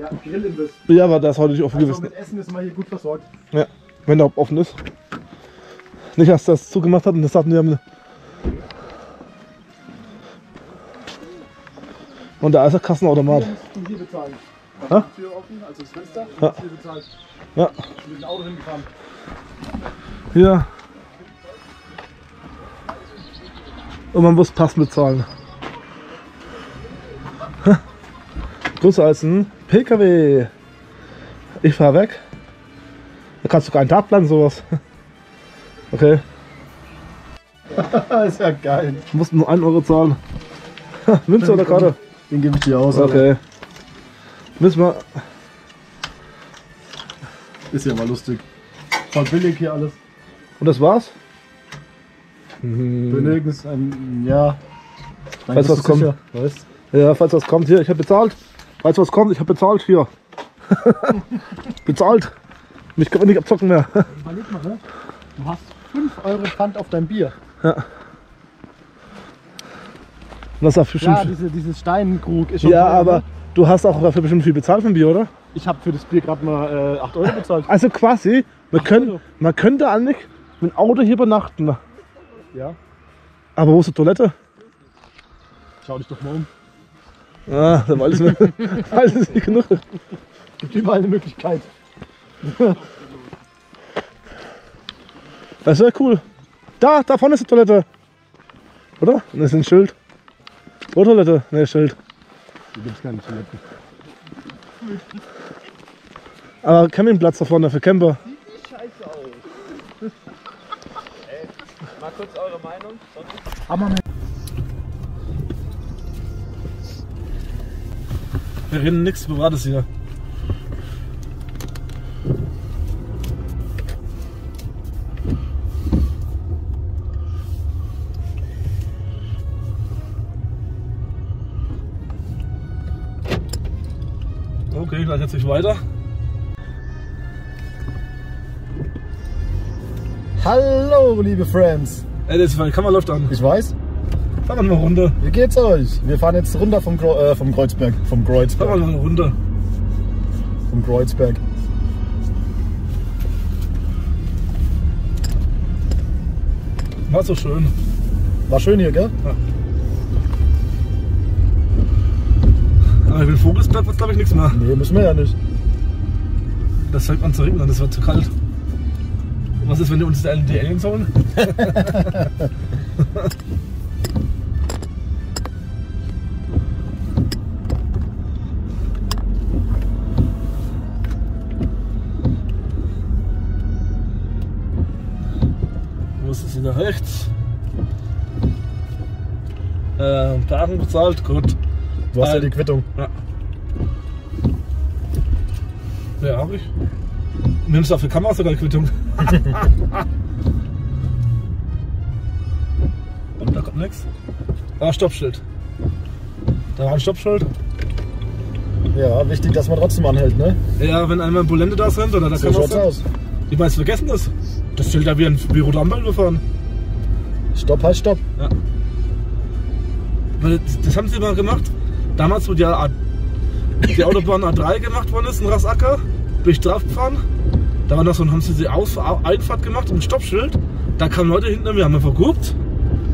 Ja, Grillimbiss. Ja, aber da ist heute nicht offen also gewesen. Mit Essen ist man hier gut versorgt. Ja, wenn der offen ist. Nicht, dass das zugemacht hat und das hatten wir. Und da ist ein Kassenautomat. Hier, hier bezahlen. Ja? Die Tür offen, also das Fenster. Ja. Hier bezahlt. Ja. Mit dem Auto hingefahren. Hier. Und man muss Pass bezahlen. Größer als ein P K W. Ich fahr weg. Da kannst du gar einen Tag planen, sowas. Okay. Ist ja geil. Du musst nur einen Euro zahlen. Münze oder Karte? Den gebe ich dir aus. Okay. Alter. Müssen wir. Ist ja mal lustig. Voll billig hier alles. Und das war's? Benötigst ein ja. Falls was kommt. Weißt? Ja, falls was kommt hier, ich habe bezahlt. Falls was kommt, ich habe bezahlt hier. Bezahlt. Mich kann man nicht abzocken mehr. Überleg mal, ne? Du hast fünf Euro Pfand auf dein Bier. Ja. Was dafür schon. Ja, diese, dieses Steinkrug ist schon. Ja, toll, aber ne? Du hast auch dafür bestimmt viel bezahlt für ein Bier, oder? Ich habe für das Bier gerade mal äh, acht Euro bezahlt. Also quasi, man, können, man könnte eigentlich mit dem Auto hier übernachten. Ja. Aber wo ist die Toilette? Schau dich doch mal um. Ah, da war alles nicht, alles nicht genug. Gibt überall eine Möglichkeit. Das ist ja cool. Da, da vorne ist die Toilette. Oder? Und das ist ein Schild. Oder Toilette? Ne, Schild. Hier gibt es keine Toilette. Aber Campingplatz da vorne für Camper. Sieht scheiße aus. Ey, mal kurz eure Meinung. Hammer. Wir reden nichts Privates hier. Okay, gleich jetzt nicht weiter. Hallo, liebe Friends! Ey, das ist meine Kamera läuft an. Ich weiß. Fahren wir mal runter. Wie geht's euch? Wir fahren jetzt runter vom, äh, vom Kreuzberg. Vom Kreuzberg. Fahren wir mal runter. Vom Kreuzberg. War so schön. War schön hier, gell? Ja. Aber ich bin Vogelsberg, wird's glaube ich nichts mehr. Nee, müssen wir ja nicht. Das fängt an zu regnen, das wird zu kalt. Was ist, wenn die uns die Aliens holen? Wo ist es wieder rechts? Äh, Daten bezahlt, gut. Du hast ja die Quittung. Ja, ja habe ich. Nimmst du auf die Kamera sogar die Quittung? Und da kommt nichts. Ah, Stoppschild. Da war ein Stoppschild. Ja, wichtig, dass man trotzdem anhält, ne? Ja, wenn einmal Bulende da sind oder da so kann man aus. Die meisten vergessen das. Das zählt ja wie ein wie rote Ampel gefahren. Stopp, halt Stopp. Ja. Weil das haben sie immer gemacht. Damals, wo die, A die Autobahn A drei gemacht worden ist, in Rasacker, bin ich drauf gefahren. Da war noch so ein, haben sie die Aus Einfahrt gemacht und ein Stoppschild. Da kamen Leute hinten an mir, haben wir verguckt.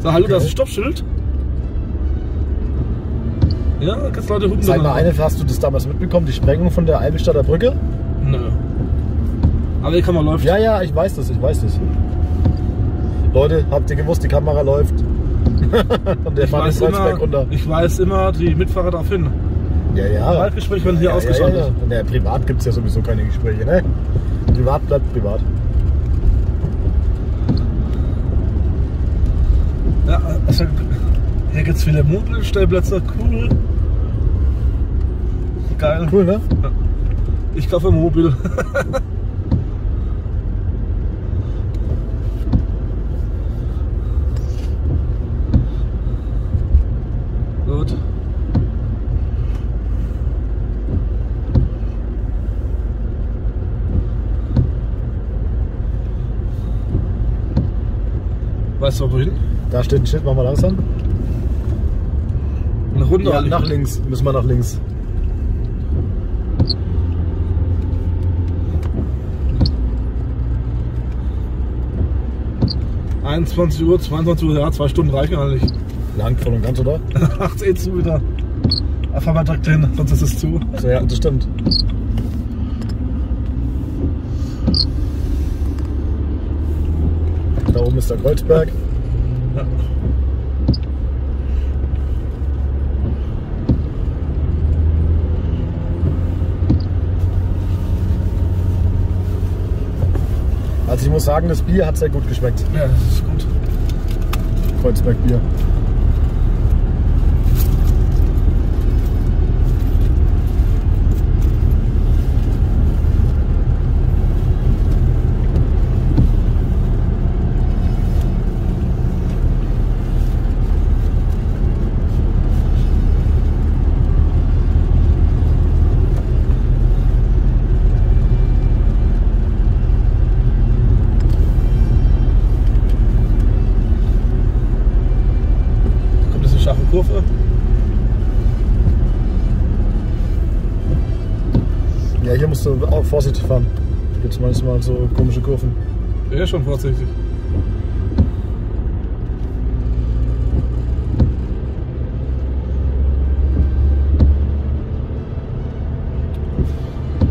Sag, hallo, okay, da ist ein Stoppschild. Ja, da kannst Leute hupen. Sag mal eine, hast du das damals mitbekommen, die Sprengung von der Eibenstadter Brücke? Nö. Aber die Kamera läuft. Ja, ja, ich weiß das, ich weiß das. Leute, habt ihr gewusst, die Kamera läuft. Und der fährt den Kreuzberg runter. Ich weiß immer, die Mitfahrer darauf hin. Ja, ja. Privatgespräche werden hier ja, ausgeschaltet. Ja, ja, ja. Ja, privat gibt es ja sowieso keine Gespräche, ne? Privat bleibt privat. Ja, also, hier gibt es viele Mobilstellplätze, cool. Geil. Cool, ne? Ja. Ich kaufe Mobil. Gut. Weißt du, wohin? Da steht ein Schild, machen wir langsam. Eine Runde ja, nach links, müssen wir nach links. einundzwanzig Uhr, zweiundzwanzig Uhr, ja, zwei Stunden reichen eigentlich. Lang, voll und ganz, oder? Macht's eh zu wieder. Fahren wir direkt hin, sonst ist es zu. Also, ja, das stimmt. Da oben ist der Kreuzberg. Ja. Also ich muss sagen, das Bier hat sehr gut geschmeckt. Ja, das ist gut. Kreuzberg-Bier. Kurve. Ja, hier musst du auch vorsichtig fahren. Gibt es manchmal so komische Kurven. Ja, schon vorsichtig.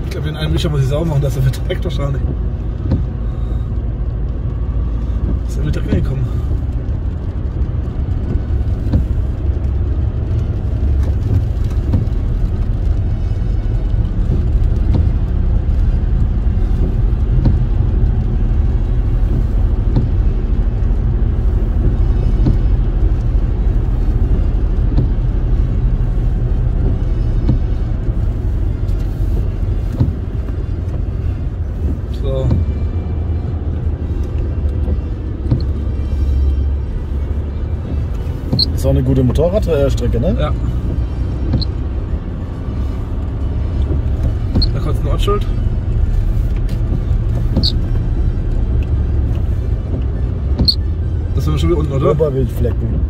Ich glaube, den einen Mischer muss ich sauber machen, dass er verdreckt wahrscheinlich. Kilometer mehr gekommen. Ist auch eine gute Motorradstrecke, ne? Ja. Da kommt ein Ortsschild. Das sind wir schon wieder unten, oder? Oberwildflecken.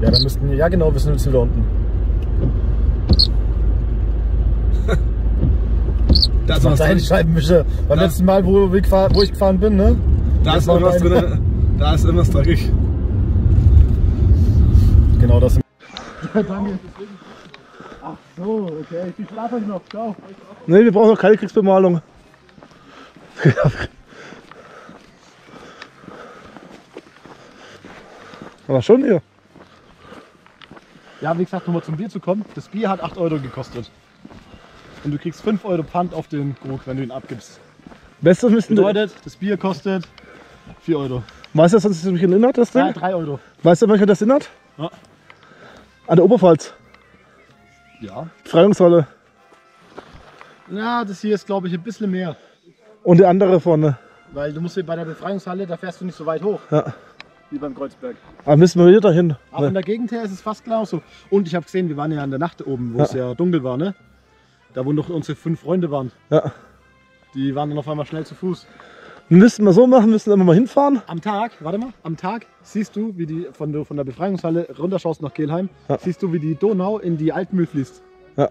Ja, da müssten, ja genau, wir sind jetzt wieder unten. Das war ein Scheibenwischer. Beim letzten Mal, wo ich, wo ich gefahren bin, ne? Da ist irgendwas drin. Da ist irgendwas dreckig. Genau das. Danke. Ach so, okay. Ich schlafe noch. Ciao. Ne, wir brauchen noch keine Kriegsbemalung. Aber schon hier. Ja, wie gesagt, nochmal zum Bier zu kommen. Das Bier hat acht Euro gekostet. Und du kriegst fünf Euro Pfand auf den Krug, wenn du ihn abgibst. Besser müssen bedeutet, das Bier kostet vier Euro. Weißt du, was das mich erinnert, das Ding? Ja, drei Euro. Weißt du, welcher das erinnert? Ja. An der Oberpfalz. Ja. Befreiungshalle. Ja, das hier ist glaube ich ein bisschen mehr. Und der andere vorne. Weil du musst bei der Befreiungshalle, da fährst du nicht so weit hoch. Ja. Wie beim Kreuzberg. Aber müssen wir wieder dahin. Aber ne? In der Gegend her ist es fast genauso. Und ich habe gesehen, wir waren ja in der Nacht oben, wo ja. es ja dunkel war, ne? Da wo noch unsere fünf Freunde waren. Ja. Die waren dann auf einmal schnell zu Fuß. Müssen wir so machen, müssen wir mal hinfahren. Am Tag, warte mal, am Tag siehst du, wie die von der, von der Befreiungshalle runterschaust nach Kelheim, ja. siehst du, wie die Donau in die Altmühl fließt. Ja.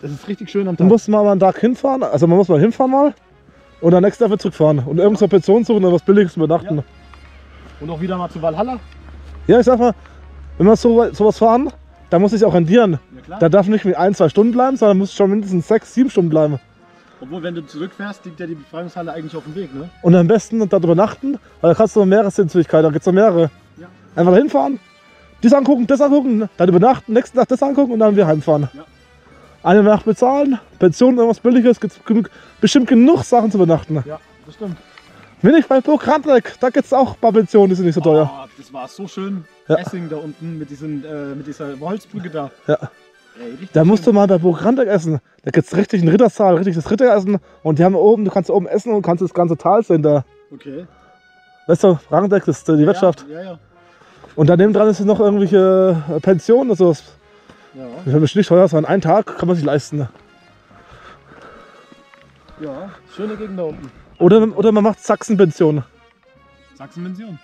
Das ist richtig schön am Tag. Man muss mal einen Tag hinfahren, also man muss mal hinfahren mal und dann nächsten Tag wieder zurückfahren und ja. irgendeine Pension suchen oder was Billiges übernachten. Ja. Und auch wieder mal zu Valhalla. Ja, ich sag mal, wenn wir so sowas fahren, dann muss ich auch rendieren. Ja, da darf nicht mit ein, zwei Stunden bleiben, sondern muss schon mindestens sechs, sieben Stunden bleiben. Obwohl, wenn du zurückfährst, liegt ja die Befreiungshalle eigentlich auf dem Weg, ne? Und am besten da übernachten, weil da kannst du noch mehrere Sehenswürdigkeiten, da gibt es noch mehrere. Ja. Einfach hinfahren, das angucken, das angucken, dann übernachten, nächsten Tag das angucken und dann wieder heimfahren. Ja. Eine Nacht bezahlen, Pension, irgendwas Billiges, gibt bestimmt genug Sachen zu übernachten. Ja, das stimmt. Bin ich bei Burg Radleck, da gibt es auch ein paar Pensionen, die sind nicht so teuer. Oh, das war so schön, ja. Essing da unten mit, diesen, äh, mit dieser Holzbrücke da. Ja. Ey, da musst schön. Du mal bei Burg Radleck essen. Da gibt es richtig einen Rittersaal, richtig das Ritteressen. Und die haben oben, du kannst oben essen und kannst das ganze Tal sehen da. Okay. Weißt du, Radleck ist die Wirtschaft. Ja, ja, ja. Und daneben dran ist noch irgendwelche Pensionen oder sowas. Ja. Das wird nicht teuer sein. Einen Tag kann man sich leisten. Ja, schöne Gegend da unten. Oder, oder man macht Sachsen-Pension. Sachsen-Pension?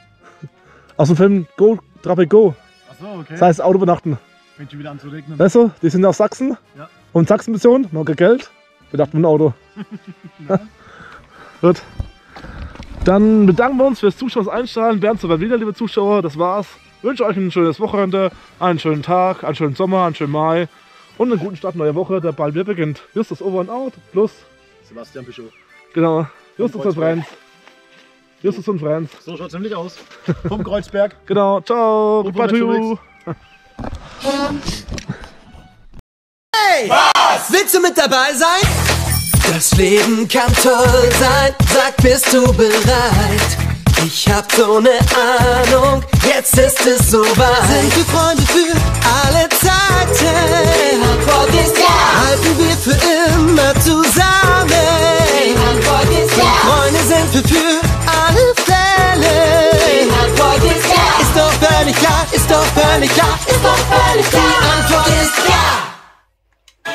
Aus dem Film Go, Trappe Go. Achso, okay. Das heißt Auto übernachten. Fängt schon wieder an zu regnen. Weißt du, die sind aus Sachsen. Ja. Und Sachsen-Pension, noch kein Geld. Wir dachten, ein Auto. Ja. Gut. Dann bedanken wir uns fürs Zuschauen, das Einstrahlen. Wir werden soweit wieder, liebe Zuschauer. Das war's. Ich wünsche euch ein schönes Wochenende, einen schönen Tag, einen schönen Sommer, einen schönen Mai. Und einen guten Start neue Woche, der bald wieder beginnt. Justus Over and Out plus Sebastian Bischof. Genau. Justus und Friends. Justus und Friends. So schaut ziemlich aus. Vom Kreuzberg. Genau. Ciao. Goodbye to you. Hey! Was? Willst du mit dabei sein? Das Leben kann toll sein. Sag, bist du bereit? Ich hab so ne Ahnung. Jetzt ist es soweit. Sind wir Freunde für alle Zeiten? Antwort ist ja. Halten wir für immer zusammen? Die Antwort ist ja. Freunde sind wir für alle Fälle. Die Antwort ist ja. Ist doch völlig klar, ist doch völlig klar, ist doch völlig klar. Die Antwort ist ja.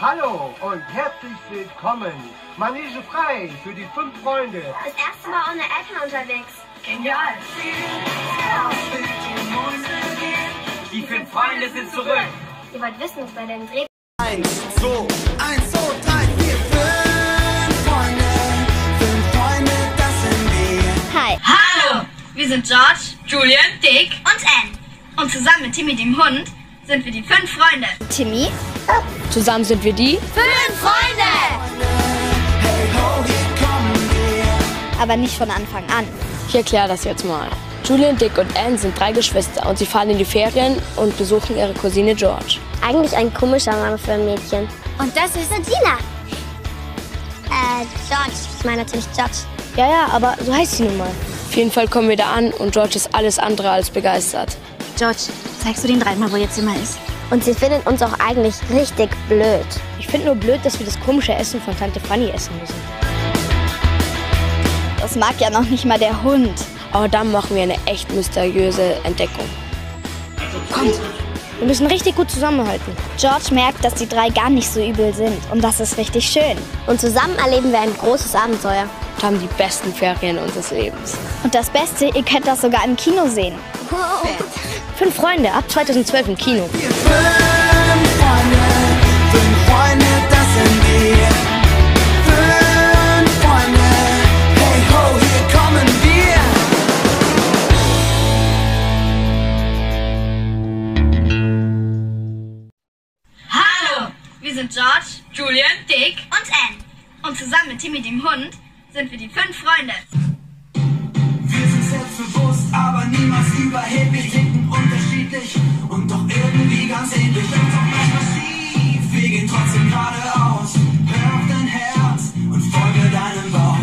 Hallo und herzlich willkommen. Manege frei für die fünf Freunde. Das erste Mal ohne Eltern unterwegs. Genial. Die fünf Freunde sind zurück. Ihr wollt wissen, was bei dem Dreh... eins, zwei, eins, zwei, drei, vier, fünf Freunde. fünf Freunde, das sind wir. Hi. Hallo. Wir sind George, Julian, Dick und Anne. Und zusammen mit Timmy, dem Hund, sind wir die fünf Freunde. Timmy. Zusammen sind wir die fünf Freunde. Hey ho, hier kommen aber nicht von Anfang an. Ich erkläre das jetzt mal. Julian, Dick und Anne sind drei Geschwister und sie fahren in die Ferien und besuchen ihre Cousine George. Eigentlich ein komischer Name für ein Mädchen. Und das ist Adina. Äh, George. Ich meine natürlich George. Ja, ja, aber so heißt sie nun mal. Auf jeden Fall kommen wir da an und George ist alles andere als begeistert. George, zeigst du den dreimal, wo jetzt immer ist? Und sie finden uns auch eigentlich richtig blöd. Ich finde nur blöd, dass wir das komische Essen von Tante Fanny essen müssen. Das mag ja noch nicht mal der Hund. Aber dann machen wir eine echt mysteriöse Entdeckung. Kommt! Wir müssen richtig gut zusammenhalten. George merkt, dass die drei gar nicht so übel sind. Und das ist richtig schön. Und zusammen erleben wir ein großes Abenteuer. Wir haben die besten Ferien unseres Lebens. Und das Beste, ihr könnt das sogar im Kino sehen. Wow. Fünf Freunde, ab zweitausendzwölf im Kino. Wir fünf Freunde, fünf Freunde, das sind wir. Fünf Freunde, hey ho, hier kommen wir. Hallo, wir sind George, Julian, Dick und Anne. Und zusammen mit Timmy, dem Hund, sind wir die fünf Freunde. Wir sind selbstbewusst, aber niemals überheblich, denken unterschiedlich und doch irgendwie ganz ähnlich. Wenn es auch manchmal schief, wir gehen trotzdem geradeaus. Hör auf dein Herz und folge deinem Bauch.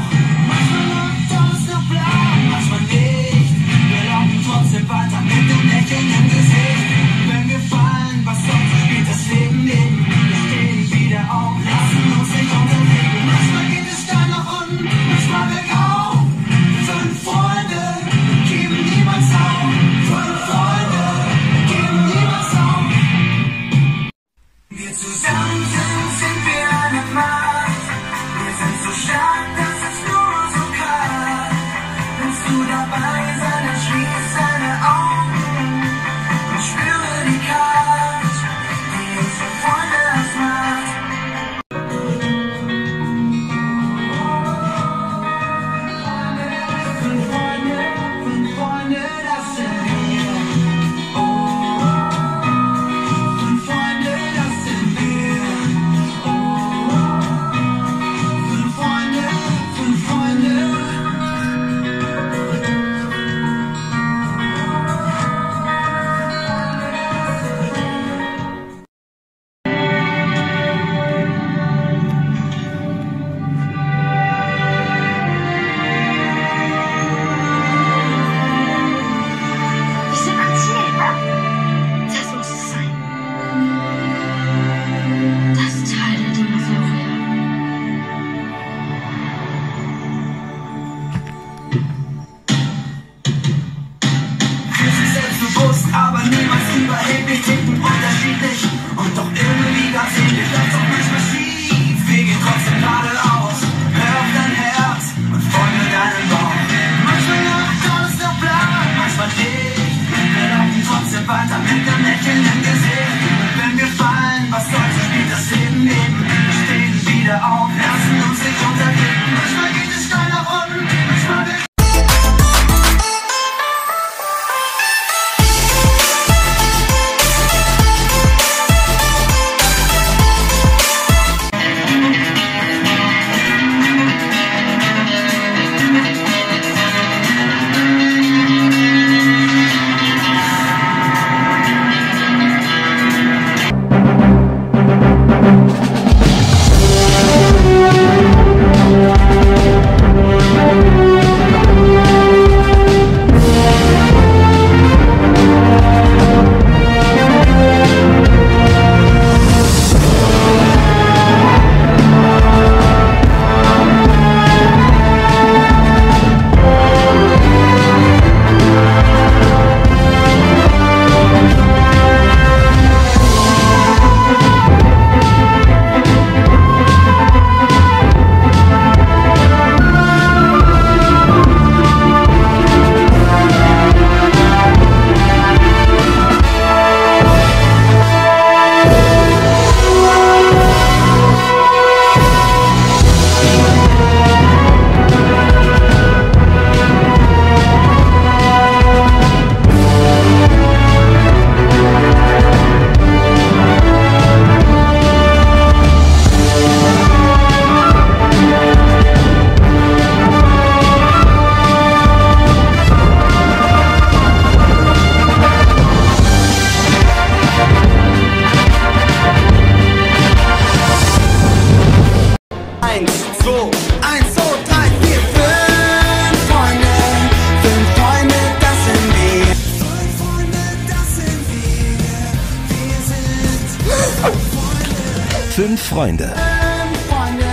Manchmal läuft alles noch blau, manchmal nicht. Wir laufen trotzdem weiter mit dem Lächeln im Gesicht. Wenn wir fallen, was sonst spielt das Leben neben. Wir stehen wieder auf, lassen uns nicht unterlegen. Manchmal geht es steil nach unten, manchmal bergauf. Fünf Freunde geben niemals auf. Fünf Freunde. Freunde. Fünf Freunde,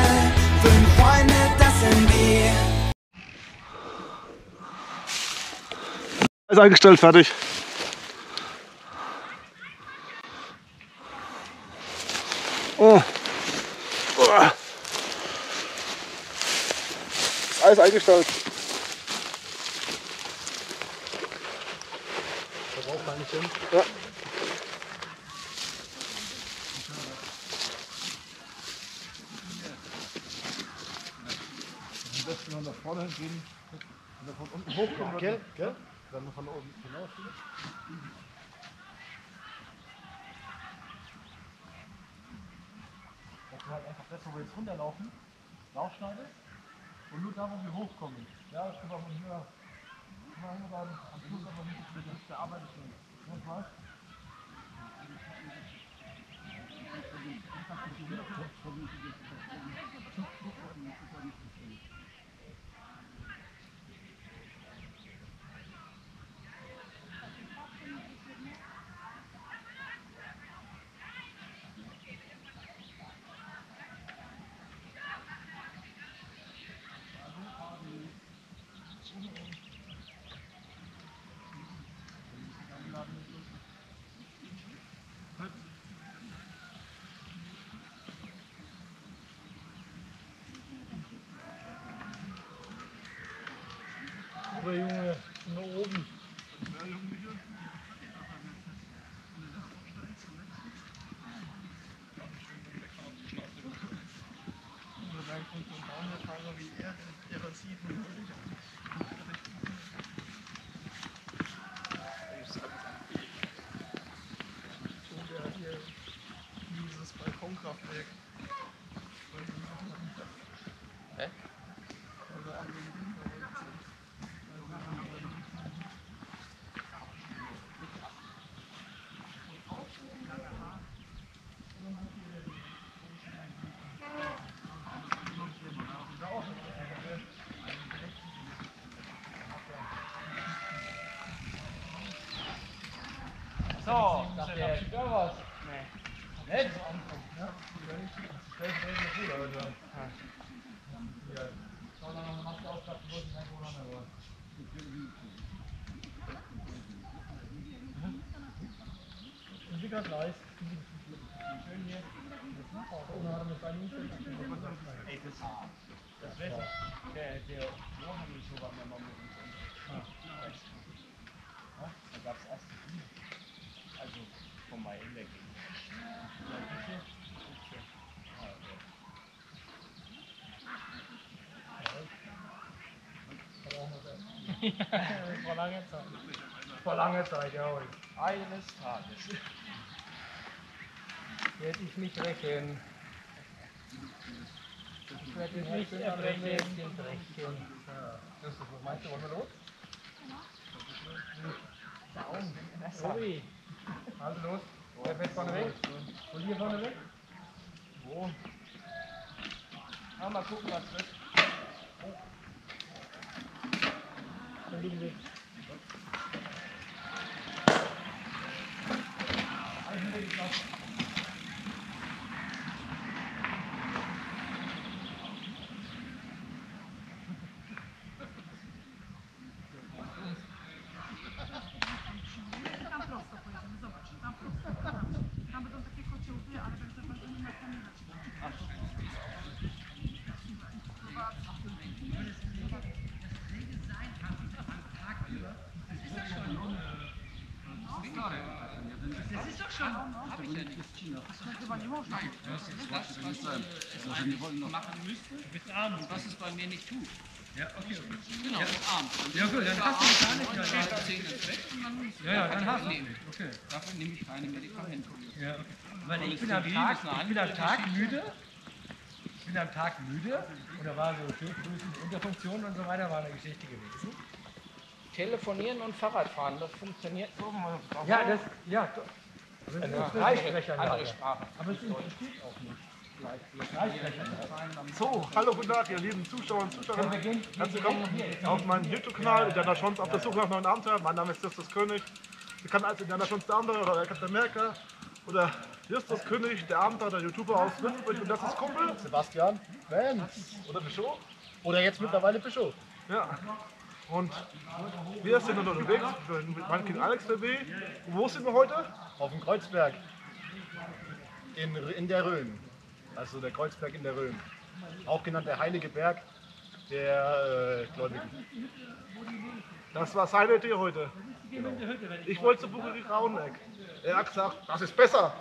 fünf Freunde, das sind wir. Alles eingestellt, fertig. Oh. Oh. Alles eingestellt. Das braucht man nicht hin. Ja. Wenn wir nach vorne gehen, wenn wir von unten hochkommen, ja, gell? Gell? Dann noch von oben hinaus. Dass wir halt einfach das, wo wir jetzt runterlaufen, rausschneiden und nur da, wo wir hochkommen. Ja, ich glaube, man muss hier immer hinbleiben, am Schluss aber nicht das Beste der Arbeit ist. Und was? Aber Junge, nur oben. So, ich dachte, ich da was. Nee. Nett? Ja, schau mal, eine Maske aufklappen, wo ich kein Corona mehr war. Und wie ganz leise. Schön hier. Corona hat mit seinen Umständen. Ey, das das Wetter. Der, der, wir haben nicht so was mehr machen müssen. Da gab es erst. Also von meinem weg. Vor langer Zeit. Vor langer Zeit, ja. Eines Tages. Werde ich mich rächen. Ich werde mich nicht erbrechen. Das ist das, was meinst du, wollen wir los? Sorry. Also los, der fährt vorne weg. Und hier vorne weg? Wo? Ah, mal gucken, was wird. Dann liegen wir. Nein, das ist das, was ich sagen machen müsste, mit Arm, was es bei mir nicht tut. Ja, okay. Genau, mit Arm. Ja, gut, dann hast du gar nicht mehr. Ja, ja, dann hast du. Okay. Dafür nehme ich keine Medikamente. Ja, okay. Weil ich bin am Tag, ich bin am Tag müde. Ich bin am Tag müde. Und da war so Schildgrößen, Unterfunktion und so weiter, war eine Geschichte gewesen. Telefonieren und Fahrradfahren, das funktioniert so. Ja, das, ja. Also das ist eine andere Sprache. Aber es versteht auch nicht. So, hallo, guten Tag, ihr lieben Zuschauer und Zuschauerinnen. Herzlich willkommen auf meinem YouTube-Kanal, Indiana Jones auf der Suche nach neuen Abenteuern. Mein Name ist Justus König. Ihr kennt als Indiana Jones der andere oder Captain America oder Justus König, der Abenteurer, der YouTuber aus Würzburg, und das ist Kumpel Sebastian Benz. Oder Peugeot. Oder jetzt mittlerweile Peugeot. Ja. Und wir sind noch unterwegs mit meinem Kind Alex B W. Wo sind wir heute? Auf dem Kreuzberg. In, in der Rhön. Also der Kreuzberg in der Rhön. Auch genannt der Heilige Berg der äh, Gläubigen. Das war seine Idee heute. Genau. Ich wollte zu Bucherie Rauneck. Er hat gesagt, das ist besser.